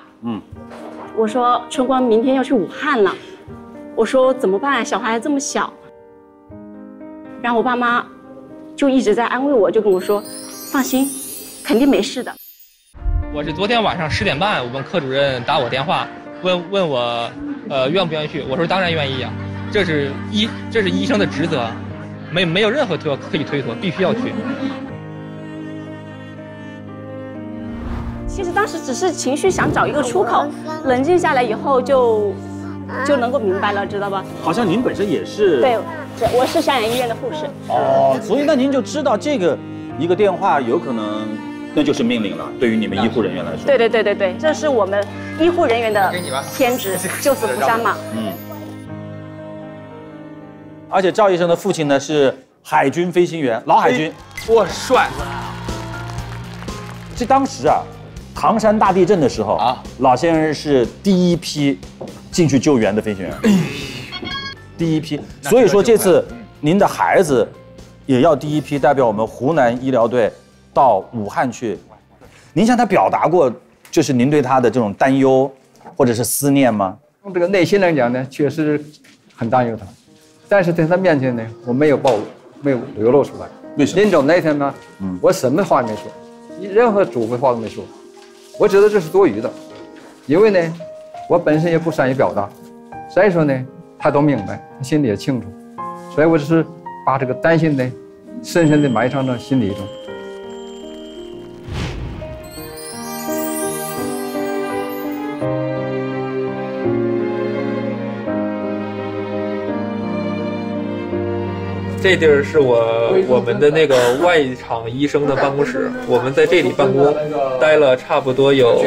我说春光明天要去武汉了，我说怎么办？小孩还这么小。然后我爸妈就一直在安慰我，就跟我说，放心，肯定没事的。我是昨天晚上10点半，我们科主任打我电话，问我，愿不愿意去？我说当然愿意啊，这是医生的职责，没有任何可以推脱，必须要去。 其实当时只是情绪想找一个出口，冷静下来以后就能够明白了，知道吧？好像您本身也是对，我是湘雅医院的护士。哦，所以那您就知道这个一个电话有可能那就是命令了，对于你们医护人员来说。对，这是我们医护人员的天职，救死扶伤嘛。而且赵医生的父亲呢是海军飞行员，老海军。哇，帅！这当时啊。 唐山大地震的时候啊，老先生是第一批进去救援的飞行员，第一批。所以说这次您的孩子也要第一批代表我们湖南医疗队到武汉去。您向他表达过就是您对他的这种担忧或者是思念吗？从这个内心来讲呢，确实很担忧他，但是在他面前呢，我没有暴露，没有流露出来。为什么？临走那天呢，我什么话也没说，任何嘱咐话都没说。 我知道这是多余的，因为呢，我本身也不善于表达，所以说呢，他都明白，他心里也清楚，所以我只是把这个担心呢，深深的埋藏到心里中。这地儿是我们的那个外场医生的办公室，我们在这里办公，待了差不多有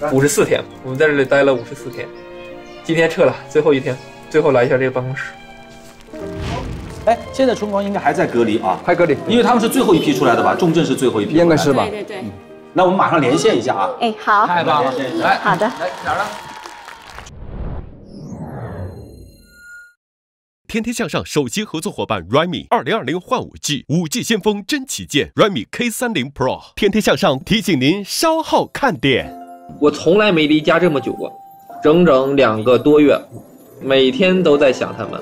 54天，我们在这里待了54天，今天撤了，最后一天，最后来一下这个办公室。哎，现在春光应该还在隔离啊，还隔离，因为他们是最后一批出来的吧？重症是最后一批，应该是吧？对。那我们马上连线一下啊！哎，好，太棒了，来，好的，来哪儿呢？天天向上首席合作伙伴 Redmi 2020换 5G， 5G 先锋真旗舰 Redmi K30 Pro。天天向上提醒您稍后看点。我从来没离家这么久过，整整2个多月，每天都在想他们。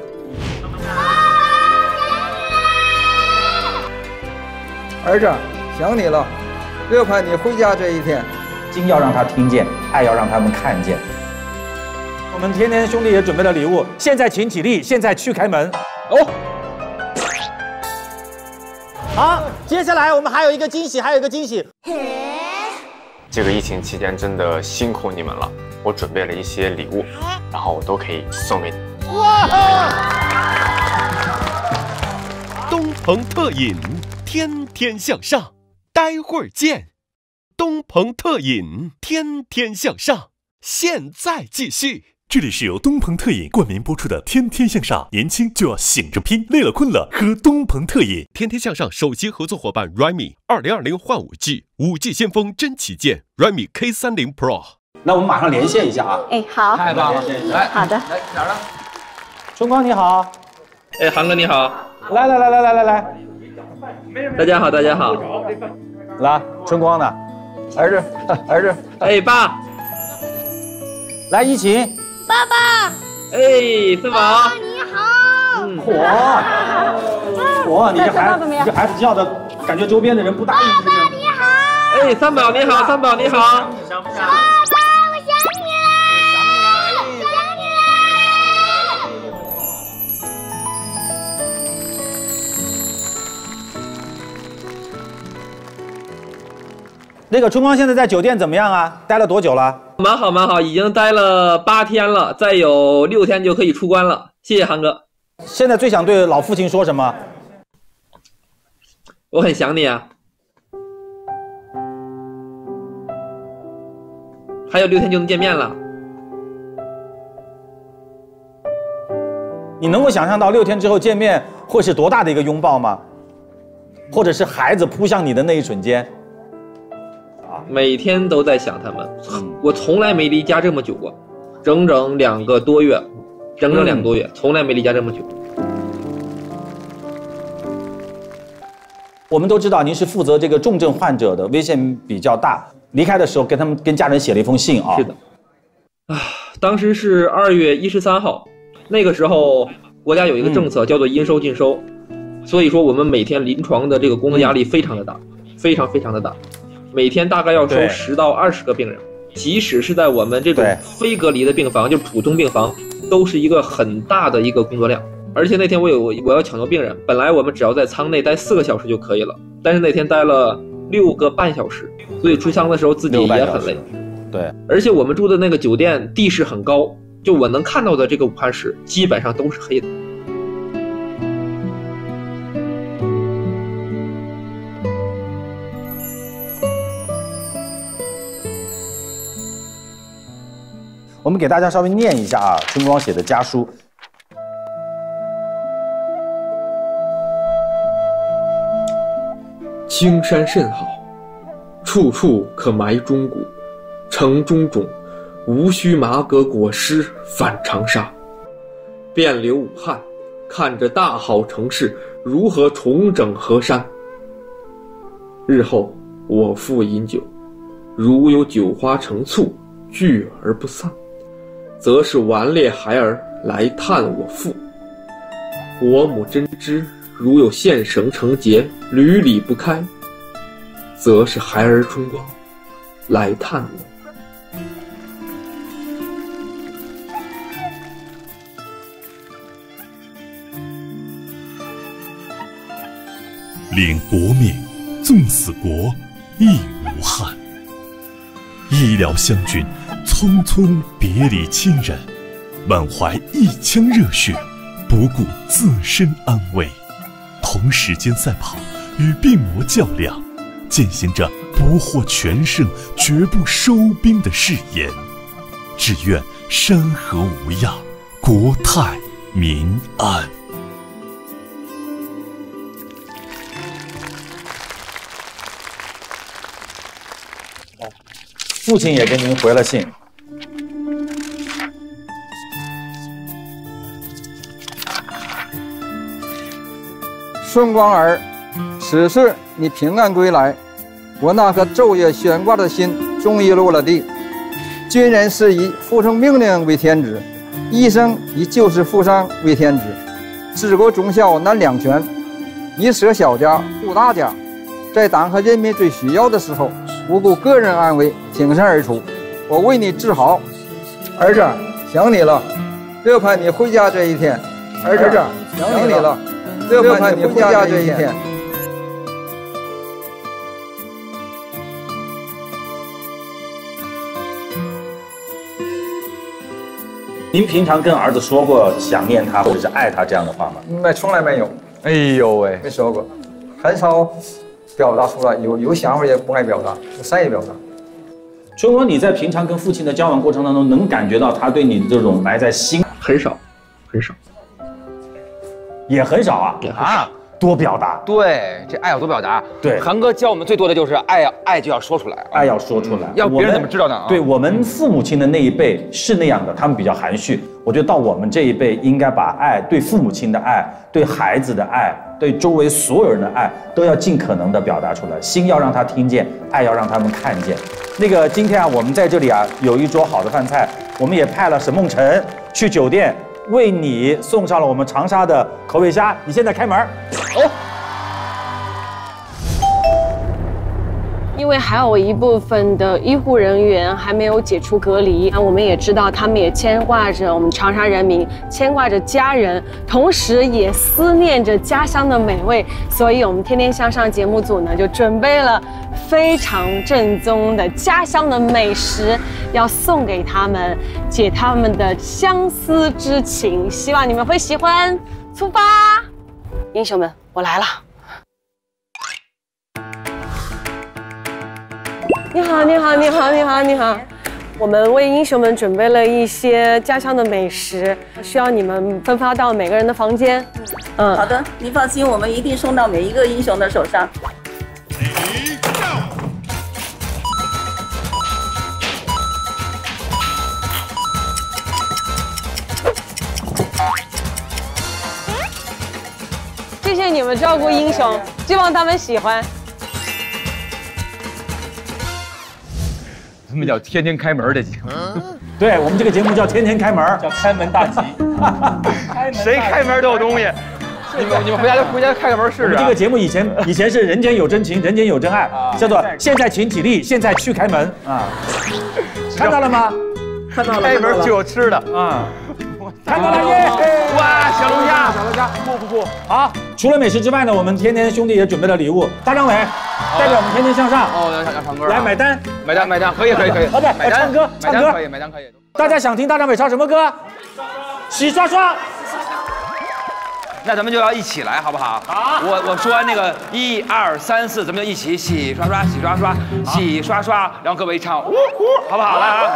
儿子，想你了，就盼你回家这一天。心要让他听见，爱要让他们看见。 我们天天兄弟也准备了礼物，现在请起立，现在去开门。哦，好，接下来我们还有一个惊喜，这个疫情期间真的辛苦你们了，我准备了一些礼物，然后我都可以送给你。哇！东鹏特饮，天天向上，待会儿见。东鹏特饮，天天向上，现在继续。 这里是由东鹏特饮冠名播出的《天天向上》，年轻就要醒着拼，累了困了喝东鹏特饮。天天向上首席合作伙伴 Redmi 2020换 5G， 5G 先锋真旗舰 Redmi K30 Pro。那我们马上连线一下啊！哎，好，太棒了！来，好的，来哪儿呢？春光你好，哎，韩哥你好，来，大家好，来，春光呢？儿子，哎，爸，来一起。 爸爸，哎，四宝，爸爸你好，火，你这孩子叫的，感觉周边的人不答应。爸爸你好，哎，三宝你好，爸爸，我想你了，那个春光现在在酒店怎么样啊？待了多久了？ 蛮好，已经待了8天了，再有6天就可以出关了。谢谢韩哥。现在最想对老父亲说什么？我很想你啊。还有6天就能见面了。你能够想象到6天之后见面会是多大的一个拥抱吗？或者是孩子扑向你的那一瞬间？ 每天都在想他们，我从来没离家这么久过，整整两个多月，从来没离家这么久。我们都知道您是负责这个重症患者的，危险比较大。离开的时候跟家人写了一封信啊。是的。啊，当时是2月13号，那个时候国家有一个政策叫做应收尽收，所以说我们每天临床的这个工作压力非常的大，非常的大。 每天大概要收10到20个病人，即使是在我们这种非隔离的病房，就是普通病房，都是一个很大的一个工作量。而且那天我要抢救病人，本来我们只要在舱内待4个小时就可以了，但是那天待了6个半小时，所以出舱的时候自己也很累。对，而且我们住的那个酒店地势很高，就我能看到的这个武汉市基本上都是黑的。 我们给大家稍微念一下啊，春光写的家书。青山甚好，处处可埋忠骨，城中种，无需马革裹尸返长沙。遍流武汉，看着大好城市如何重整河山。日后我复饮酒，如有酒花成醋，聚而不散。 则是顽劣孩儿来探我父，我母真知如有线绳成结，屡理不开，则是孩儿春光来探我。领国命，纵死国，亦无憾。医疗乡军。 匆匆别离亲人，满怀1腔热血，不顾自身安危，同时间赛跑，与病魔较量，践行着不获全胜绝不收兵的誓言，只愿山河无恙，国泰民安。父亲也给您回了信。顺光儿，此次你平安归来，我那颗昼夜悬挂的心终于落了地。军人是以服从命令为天职，医生以救治负伤为天职。治国忠孝难两全，你舍小家顾大家，在党和人民最需要的时候，不顾个人安危，挺身而出。我为你自豪，儿子，想你了。乐盼你回家这一天，儿子，想你了。 乐盼你回家这一天。您平常跟儿子说过想念他或者是爱他这样的话吗？那从来没有。哎呦喂，没说过，很少表达出来。有想法也不爱表达，不善于表达。春光，你在平常跟父亲的交往过程当中，能感觉到他对你的这种埋在心？很少，很少。 也很少啊啊！多表达，对，这爱要多表达。对，韩哥教我们最多的就是爱就要说出来，爱要说出来，要别人怎么知道呢？对我们父母亲的那一辈是那样的，他们比较含蓄。我觉得到我们这一辈，应该把爱，对父母亲的爱，对孩子的爱，对周围所有人的爱，都要尽可能的表达出来。心要让他听见，爱要让他们看见。那个今天啊，我们在这里啊，有一桌好的饭菜，我们也派了沈梦辰去酒店。 为你送上了我们长沙的口味虾，你现在开门。哦。因为还有一部分的医护人员还没有解除隔离，我们也知道他们也牵挂着我们长沙人民，牵挂着家人，同时也思念着家乡的美味，所以我们天天向上节目组呢就准备了非常正宗的家乡的美食，要送给他们，解他们的相思之情。希望你们会喜欢，出发，英雄们，我来了。 你好，你好，你好，你好，你好！我们为英雄们准备了一些家乡的美食，需要你们分发到每个人的房间。嗯，好的，您放心，我们一定送到每一个英雄的手上。谢谢你们照顾英雄，希望他们喜欢。 他们叫天天开门的节目，对我们这个节目叫天天开门，叫开门大吉。谁开门都有东西。你们回家开个门试试。这个节目以前是人间有真情，人间有真爱，叫做现在请起立，现在去开门啊。看到了吗？看到了。开门就有吃的啊。看到了耶！哇，小龙虾，小龙虾，酷不酷？好，除了美食之外呢，我们天天兄弟也准备了礼物。大张伟。 代表我们天天向上哦，要唱歌来买单，买单，买单，可以，可以，可以，好的，买单，唱歌，唱歌，可以，买单可以。大家想听大张伟唱什么歌？洗刷刷。那咱们就要一起来，好不好？好。我说完那个1、2、3、4，咱们就一起洗刷刷，洗刷刷，洗刷刷，然后各位一唱，呜呼，好不好？来啊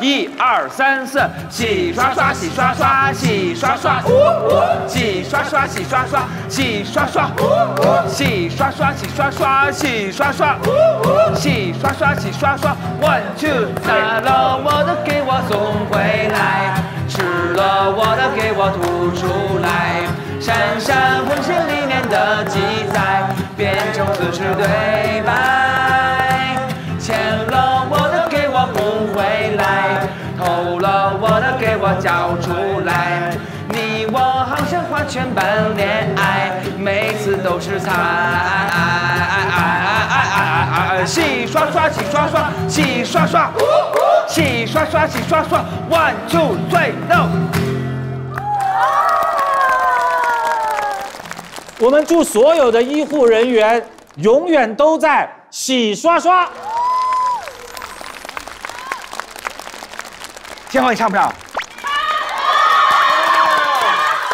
，1、2、3、4，洗刷刷，洗刷刷，洗刷刷，呜呜，洗刷刷，洗刷刷，洗刷刷，呜呜，洗刷刷，洗刷刷，洗刷刷，呜呜，洗刷刷，洗刷刷 ，1、2， 拿了我的给我送回来，吃了我的给我吐出来，删删浑身里面的记载，变成此时对白，欠了我的给我不回来，偷了我的给我交出来。 你我好像花全班恋爱，每次都是惨。洗刷刷，洗刷刷，洗刷刷，洗刷刷，洗刷刷 ，1、2、3，go。我们祝所有的医护人员永远都在洗刷刷。天后，你唱不唱？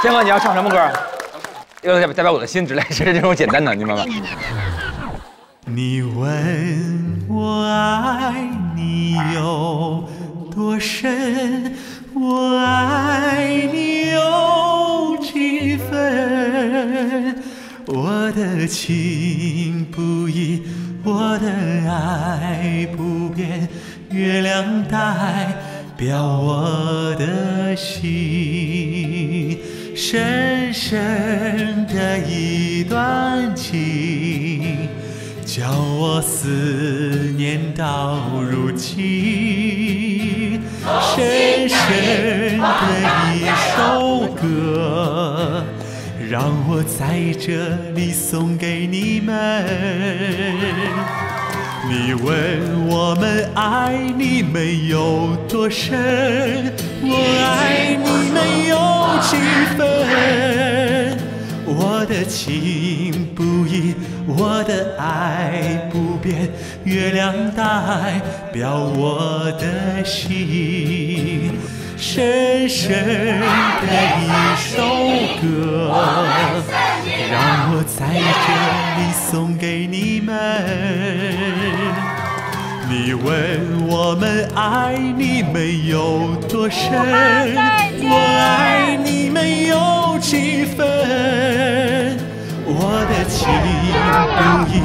天哥，你要唱什么歌？要代表我的心之类，是这种简单的，你明白吗？你问我爱你有多深，我爱你有几分？我的情不移，我的爱不变，月亮代表我的心。深深的一段情，叫我思念到如今。深深的一首歌，让我在这里送给你们。你问我们爱你们有多深，我爱你们有几分？我的情不移，我的爱不变，月亮代表我的心。深深的一首歌，让我在这里送给你们。你问我们爱你们有多深，我爱你们有几分？我的情不移，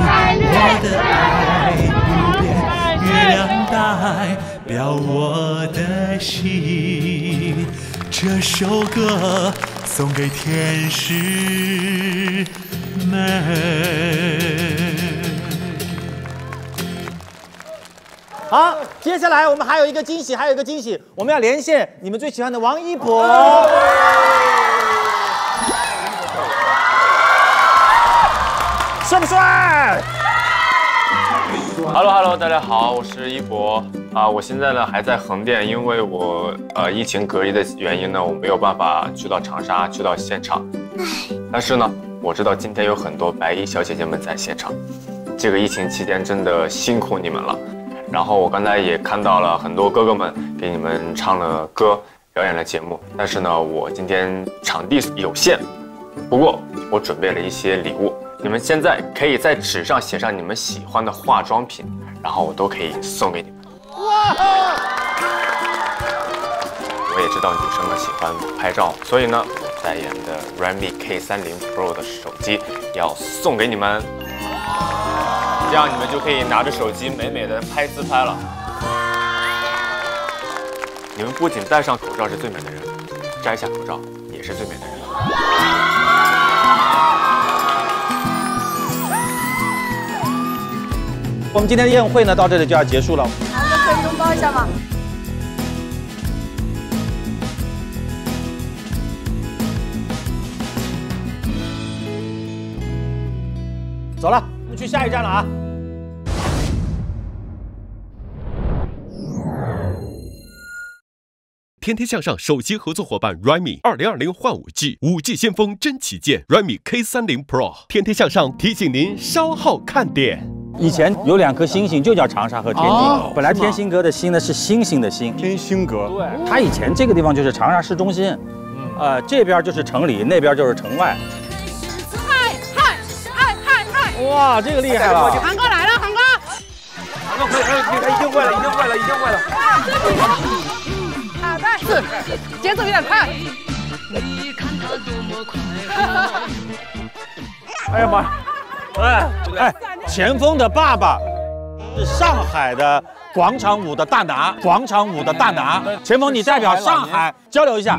我的爱不变，月亮代表我的心。这首歌送给天使们。 好，接下来我们还有一个惊喜，还有一个惊喜，我们要连线你们最喜欢的王一博。帅不帅 ？Hello， 大家好，我是一博啊，我现在呢还在横店，因为我疫情隔离的原因呢，我没有办法去到长沙，去到现场。但是呢，我知道今天有很多白衣小姐姐们在现场，这个疫情期间真的辛苦你们了。 然后我刚才也看到了很多哥哥们给你们唱了歌，表演了节目。但是呢，我今天场地有限，不过我准备了一些礼物。你们现在可以在纸上写上你们喜欢的化妆品，然后我都可以送给你们。哇！我也知道女生呢喜欢拍照，所以呢，我代言的 Redmi K30 Pro 的手机要送给你们。 这样你们就可以拿着手机美美的拍自拍了。你们不仅戴上口罩是最美的人，摘下口罩也是最美的人。我们今天的宴会呢，到这里就要结束了。可以拥抱一下吗？ 走了，我们去下一站了啊！天天向上首席合作伙伴 Redmi 2020换5G， 5G 先锋真旗舰 Redmi K30 Pro。天天向上提醒您稍后看点。以前有两颗星星，就叫长沙和天津。哦、本来天星阁的星呢是星星的星，天星阁。对，它以前这个地方就是长沙市中心，这边就是城里，那边就是城外。 哇，这个厉害了！韩哥来了，韩哥！韩哥可以，已经会了，已经会了，已经会了。好的，是，节奏有点快。哎呀妈！哎，前锋的爸爸是上海的广场舞的大拿，广场舞的大拿。前锋，你代表上海交流一下。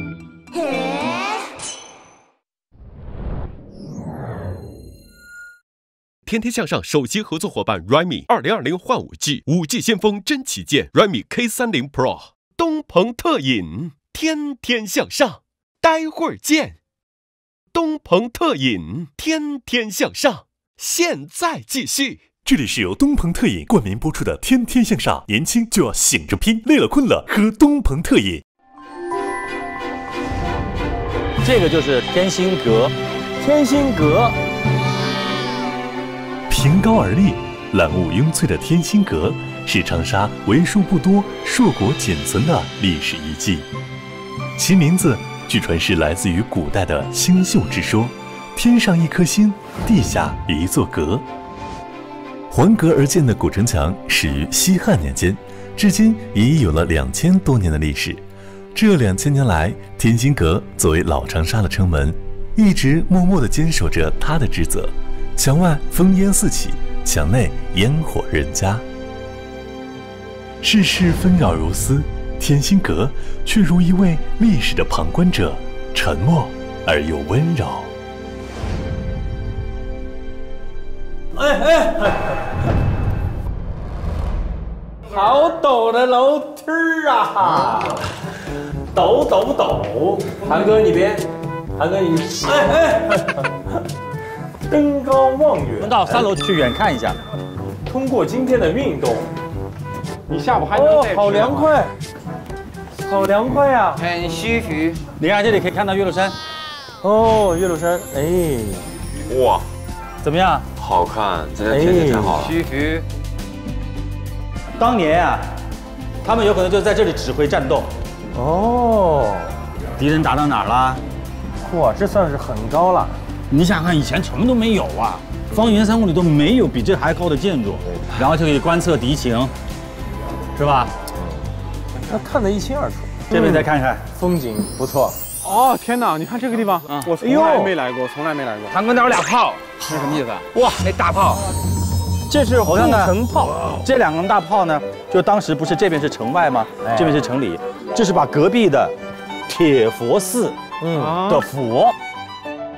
天天向上首席合作伙伴 Redmi 2020换5G， 5G 先锋真旗舰 Redmi K30 Pro， 东鹏特饮，天天向上，待会儿见。东鹏特饮，天天向上，现在继续。这里是由东鹏特饮冠名播出的《天天向上》，年轻就要醒着拼，累了困了喝东鹏特饮。这个就是天心阁，天心阁。 凭高而立，揽物拥翠的天心阁是长沙为数不多硕果仅存的历史遗迹。其名字据传是来自于古代的星宿之说，天上一颗星，地下一座阁。环阁而建的古城墙始于西汉年间，至今已有了2000多年的历史。这2000年来，天心阁作为老长沙的城门，一直默默地坚守着它的职责。 墙外烽烟四起，墙内烟火人家。世事纷扰如丝，天心阁却如一位历史的旁观者，沉默而又温柔。好陡的楼梯啊！抖抖抖！韩哥你别，韩哥你登高望远，我们到3楼去远看一下。通过今天的运动，你下午还能再吃好凉快。 好凉快呀、啊，很舒服。你看这里可以看到岳麓山，哦，岳麓山，哎，哇，怎么样？好看，这个天气太好了。舒服。当年啊，他们有可能就在这里指挥战斗。哦，敌人打到哪儿了？哇，这算是很高了。你想看以前什么都没有啊，方圆3公里都没有比这还高的建筑，然后就可以观测敌情，是吧？ 那看得一清二楚，这边再看看风景不错。哦，天哪！你看这个地方，我从来没来过，从来没来过。韩哥那有俩炮，是什么意思啊？哇，那大炮，这是护城炮。这2根大炮呢，就当时不是这边是城外吗？这边是城里，这是把隔壁的铁佛寺的佛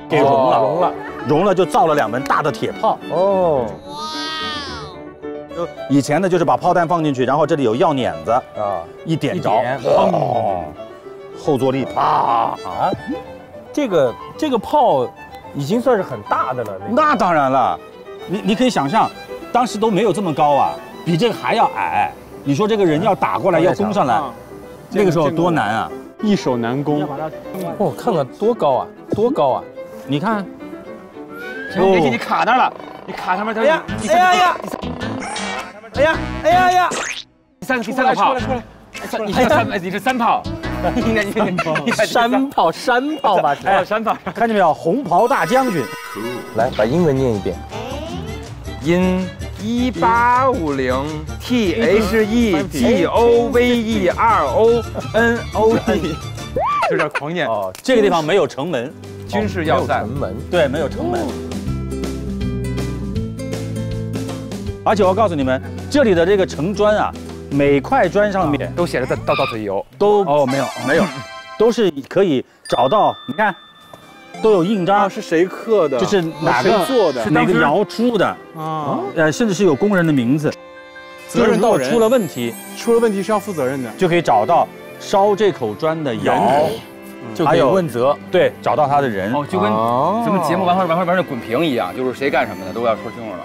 给融了，融了，融了就造了2门大的铁炮。哦。 以前呢，就是把炮弹放进去，然后这里有药捻子啊，一点着，砰，后坐力，啪啊！这个炮已经算是很大的了。那当然了，你可以想象，当时都没有这么高啊，比这个还要矮。你说这个人要打过来，要攻上来，那个时候多难啊，易守难攻。哦，看看多高啊，多高啊！你看，别给你卡那了，你卡上面它。哎呀，哎呀呀！ 哎呀，哎呀呀！第三个炮，你是三炮，山炮吧？哎，山炮，看见没有？红袍大将军，来把英文念一遍。in 1850THEGOVERONE， 有点狂念。哦，这个地方没有城门，军事要塞。城门，对，没有城门。 而且我告诉你们，这里的这个城砖啊，每块砖上面都写着“到此一游”，都哦没有，都是可以找到。你看，都有印章，是谁刻的？这是哪个做的？是哪个窑出的？啊，甚至是有工人的名字。责任到人出了问题，是要负责任的，就可以找到烧这口砖的窑，就可以问责。对，找到他的人。哦，就跟咱们节目完事滚屏一样，就是谁干什么的都要说清楚了。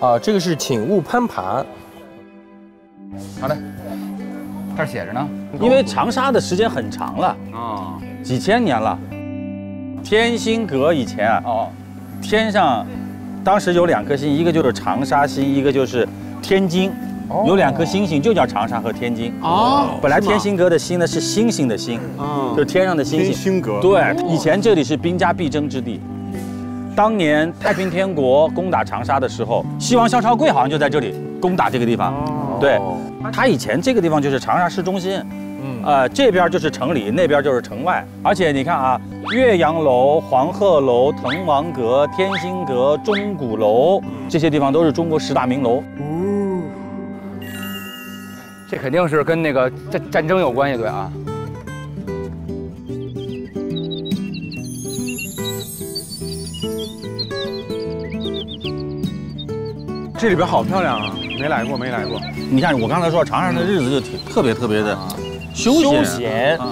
啊，这个是请勿攀爬。好嘞，这儿写着呢。因为长沙的时间很长了啊，几千年了。天心阁以前啊，哦，天上当时有2颗星，一个就是长沙星，一个就是天津，有2颗星星就叫长沙和天津。哦，本来天心阁的星呢是星星的星，就是天上的星星。天心阁。对，以前这里是兵家必争之地。 当年太平天国攻打长沙的时候，西王萧朝贵好像就在这里攻打这个地方。对，他以前这个地方就是长沙市中心，这边就是城里，那边就是城外。而且你看啊，岳阳楼、黄鹤楼、滕王阁、天心阁、钟鼓楼这些地方都是中国10大名楼。哦，这肯定是跟那个战争有关系，对啊。 这里边好漂亮啊！没来过。你看，我刚才说长沙的日子就挺特别的休闲。走！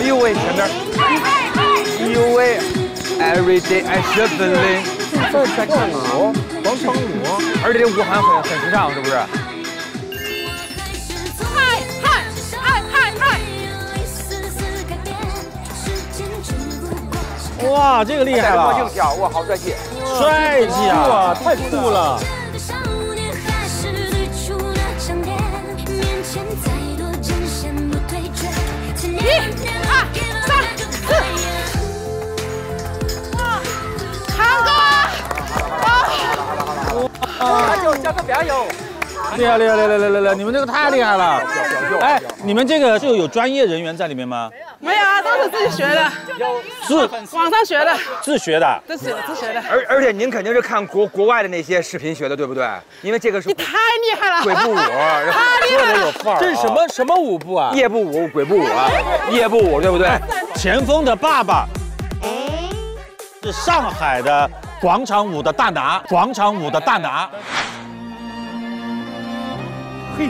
哎呦喂，前边！哎呦喂 ！Every day I shuffling。这是在跳舞，广场舞。而且这舞好像很时尚，是不是？嗨！哇，这个厉害了！墨镜跳，哇，好帅气！ 帅气啊！太酷了！1、2、3，韩哥！啊！加油！加油！加油！厉害！你们这个太厉害了！哎，你们这个是有专业人员在里面吗？没有。没有。当时自己学的，网上学的，自学的，自学的。而且您肯定是看国外的那些视频学的，对不对？因为这个是你太厉害了，鬼步舞，太厉害了，这是什么舞步啊？夜不舞，鬼步舞啊，夜不舞，对不对？前锋的爸爸是上海的广场舞的大拿，广场舞的大拿。嘿，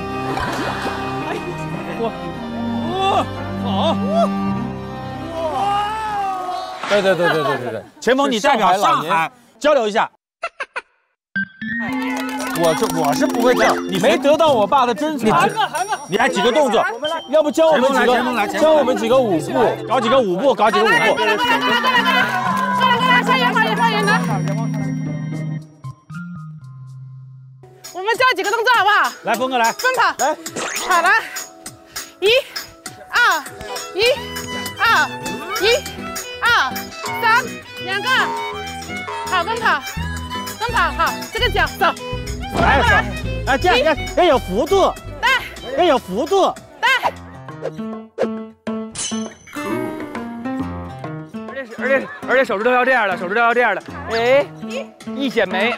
好，对，前锋，你代表上海交流一下。我是不会跳，你没得到我爸的真传。你还几个动作，要不教我们几个，教我们几个舞步，搞几个舞步。过来，少爷呢？我们教几个动作好不好？来，峰哥来，奔跑，来，好了，1、2、1、2、1、2、3，两个，好，奔跑，好，这个脚走，来，这样要有幅度，对，要有幅度，对。而且手指头要这样的，哎，一剪梅。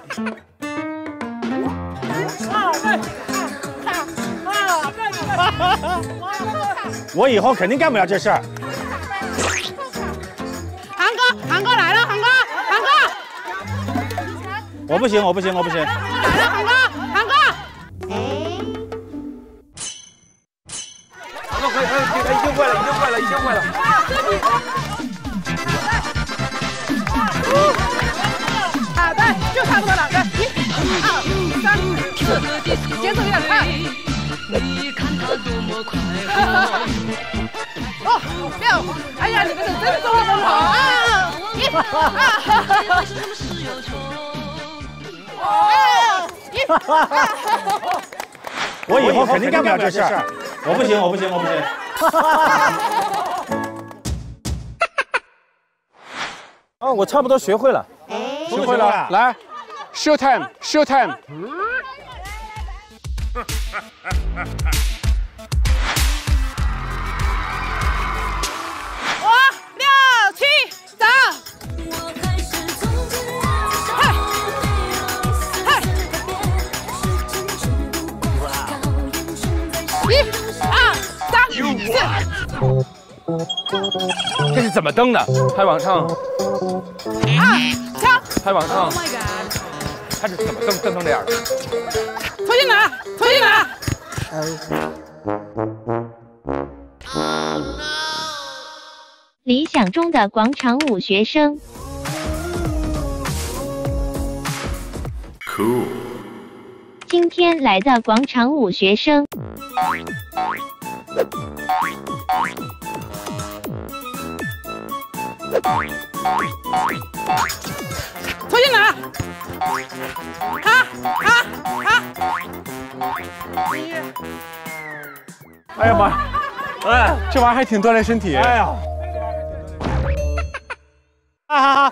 我以后肯定干不了这事儿。韩哥来了，韩哥。我不行。来了，韩哥。可以，已经会了。好的，就差不多了。来，1、2、3、4，节奏有点快。6，哎呀，你们真是做得好啊！我以后肯定干不了这事儿。我不行。啊，我差不多学会了，来 ，show time，show time。5、6、7，走！嗨，1、2、3、4。这是怎么蹬的？还往上，还往上，他是怎么蹬成这样的？重新拿！理想中的广场舞学生。Cool。今天来的广场舞学生。重新拿！哎呀妈！哎，这玩意儿还挺锻炼身体。哎呀！啊！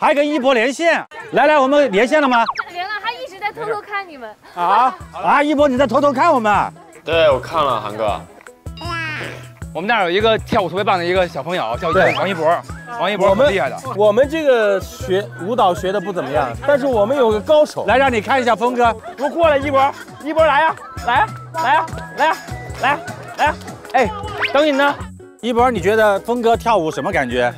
还跟一博连线。来，我们连线了吗？连了，他一直在偷偷看你们。一博你在偷偷看我们？对，我看了，韩哥。我们那儿有一个跳舞特别棒的一个小朋友，叫王一博，很厉害的。我们这个学舞蹈学的不怎么样，但是我们有个高手，来让你看一下，峰哥，给我过来，一博来呀！哎，等你呢。一博，你觉得峰哥跳舞什么感觉？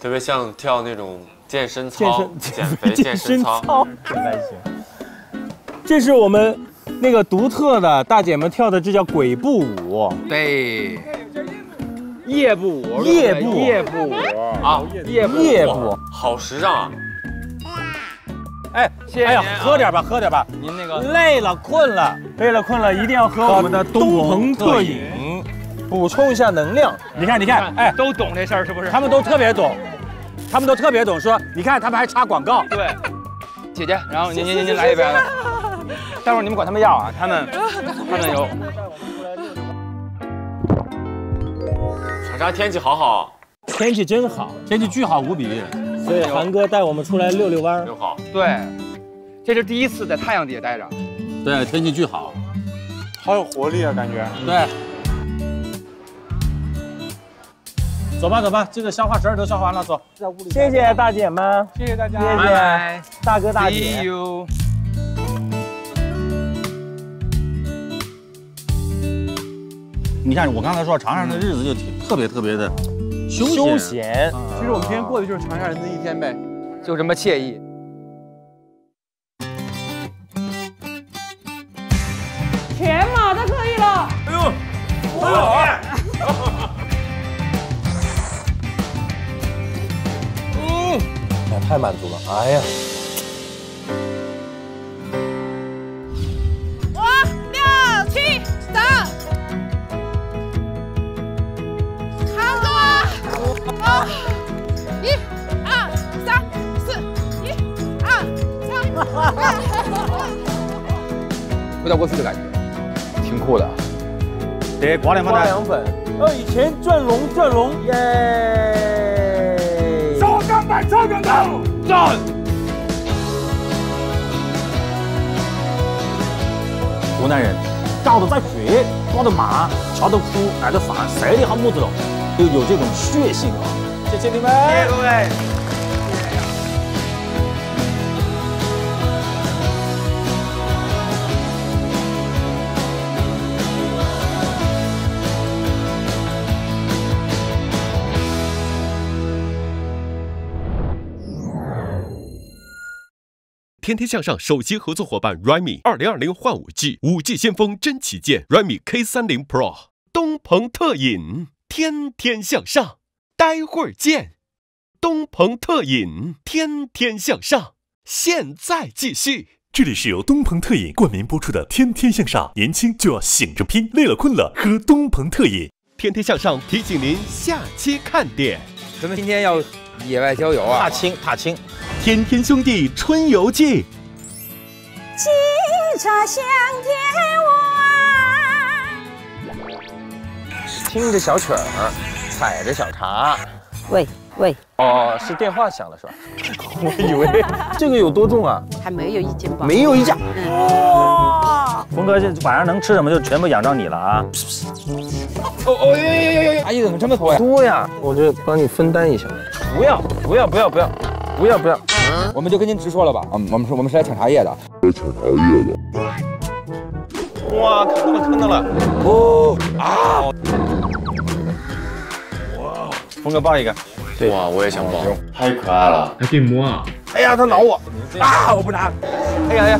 特别像跳那种健身操、减肥健身操，这还行。这是我们。那个独特的大姐们跳的，这叫鬼步舞。对，夜步舞啊，夜步，好时尚啊！哎，谢谢。哎呀，喝点吧。您那个累了困了，一定要喝我们的东鹏特饮，补充一下能量。你看，哎，都懂这事儿是不是？他们都特别懂。说，你看他们还插广告。对，姐姐，然后您来一杯。待会儿你们管他们要啊，他们有。长沙天气好好，天气真好，天气巨好无比。所以韩哥带我们出来溜溜弯。溜好。对，这是第一次在太阳底下待着。对，天气巨好，好有活力啊，感觉。对。走吧，走吧，这个消化12都消化完了，走。谢谢大姐们，谢谢大家，谢谢大哥大姐。你看，我刚才说长沙人的日子就挺特别的休闲。其实我们今天过的就是长沙人的一天呗，就这么惬意。 全马都可以了。哎呦，我嗯，哎，太满足了，哎呀！5、6、7、8，扛住啊！1、2、3、4，1、2、3，回到过去的感觉。 挺酷的，得刮两粉，以前转龙，耶！烧钢板，转！湖南人，高头在学，高头骂，桥头哭，矮头烦，谁的好么子咯？都有这种血性啊！谢谢你们，谢谢各位。 天天向上首席合作伙伴 Redmi 2020换5G先锋真旗舰 Redmi K30 Pro 东鹏特饮，天天向上，待会儿见。东鹏特饮，天天向上，现在继续。这里是由东鹏特饮冠名播出的《天天向上》，年轻就要醒着拼，累了困了喝东鹏特饮。天天向上提醒您下期看点，咱们今天要野外郊游啊，踏青。 天天兄弟春游记，骑车向天望，听着小曲儿，踩着小茶。喂，哦，是电话响了是吧？我以为这个有多重啊？还没有1斤吧？没有1斤。哇！峰哥，这晚上能吃什么就全部仰仗你了啊！哦，阿姨怎么这么多呀？多呀，我就帮你分担一下。不要。 我们就跟您直说了吧，我们是来抢茶叶的，哇，看到了，哦啊，哇，峰哥抱一个，哇，我也想抱，太可爱了，还可以摸啊，哎呀，他挠我，啊，我不拿，哎呀，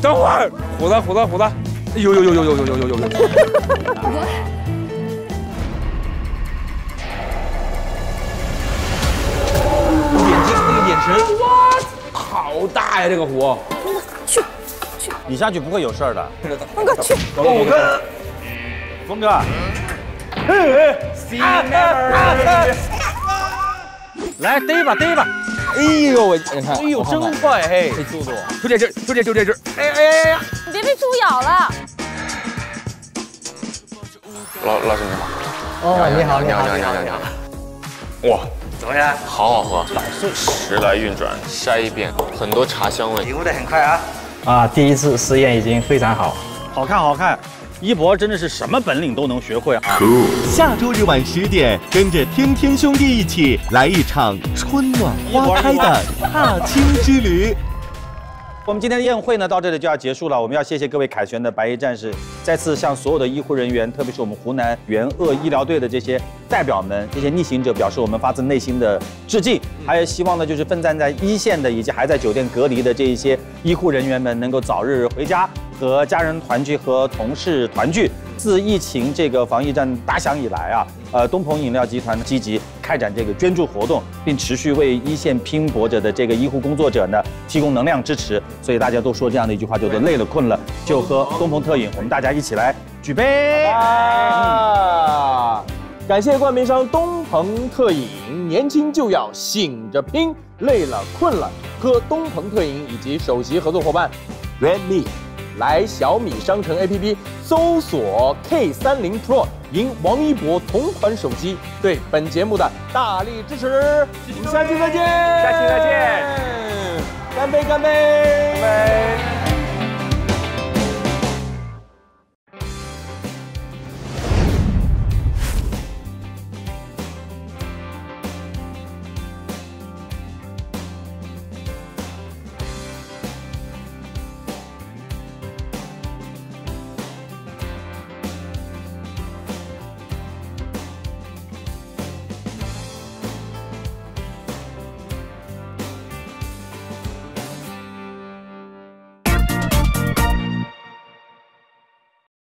等会儿，虎子，呦，眼神。 好大呀，这个湖！去，你下去不会有事儿的。峰哥去，峰哥，来逮吧！哎呦喂，你看，哎呦真快嘿，速度，就这只，哎呀，你别被猪咬了。老师你好，哦你好，哇。 怎么样？好喝，10来运转筛一遍，很多茶香味，领悟的很快啊！啊，第一次试验已经非常好，好看！一博真的是什么本领都能学会啊！下周日晚10点，跟着天天兄弟一起来一场春暖花开的踏青之旅。我们今天的宴会呢，到这里就要结束了。我们要谢谢各位凯旋的白衣战士，再次向所有的医护人员，特别是我们湖南援鄂医疗队的这些代表们、这些逆行者，表示我们发自内心的致敬。还有希望呢，就是奋战在一线的以及还在酒店隔离的这一些医护人员们，能够早日回家和家人团聚，和同事团聚。自疫情这个防疫战打响以来啊，东鹏饮料集团积极开展这个捐助活动，并持续为一线拼搏着的这个医护工作者呢提供能量支持。所以大家都说这样的一句话，叫做累了困了就喝东鹏特饮。我们大家一起来举杯！感谢冠名商东鹏特饮，年轻就要醒着拼，累了困了喝东鹏特饮，以及首席合作伙伴 Redmi。 来小米商城 APP 搜索 K30 Pro， 赢王一博同款手机，对本节目的大力支持。我们下期再见！干杯！干杯！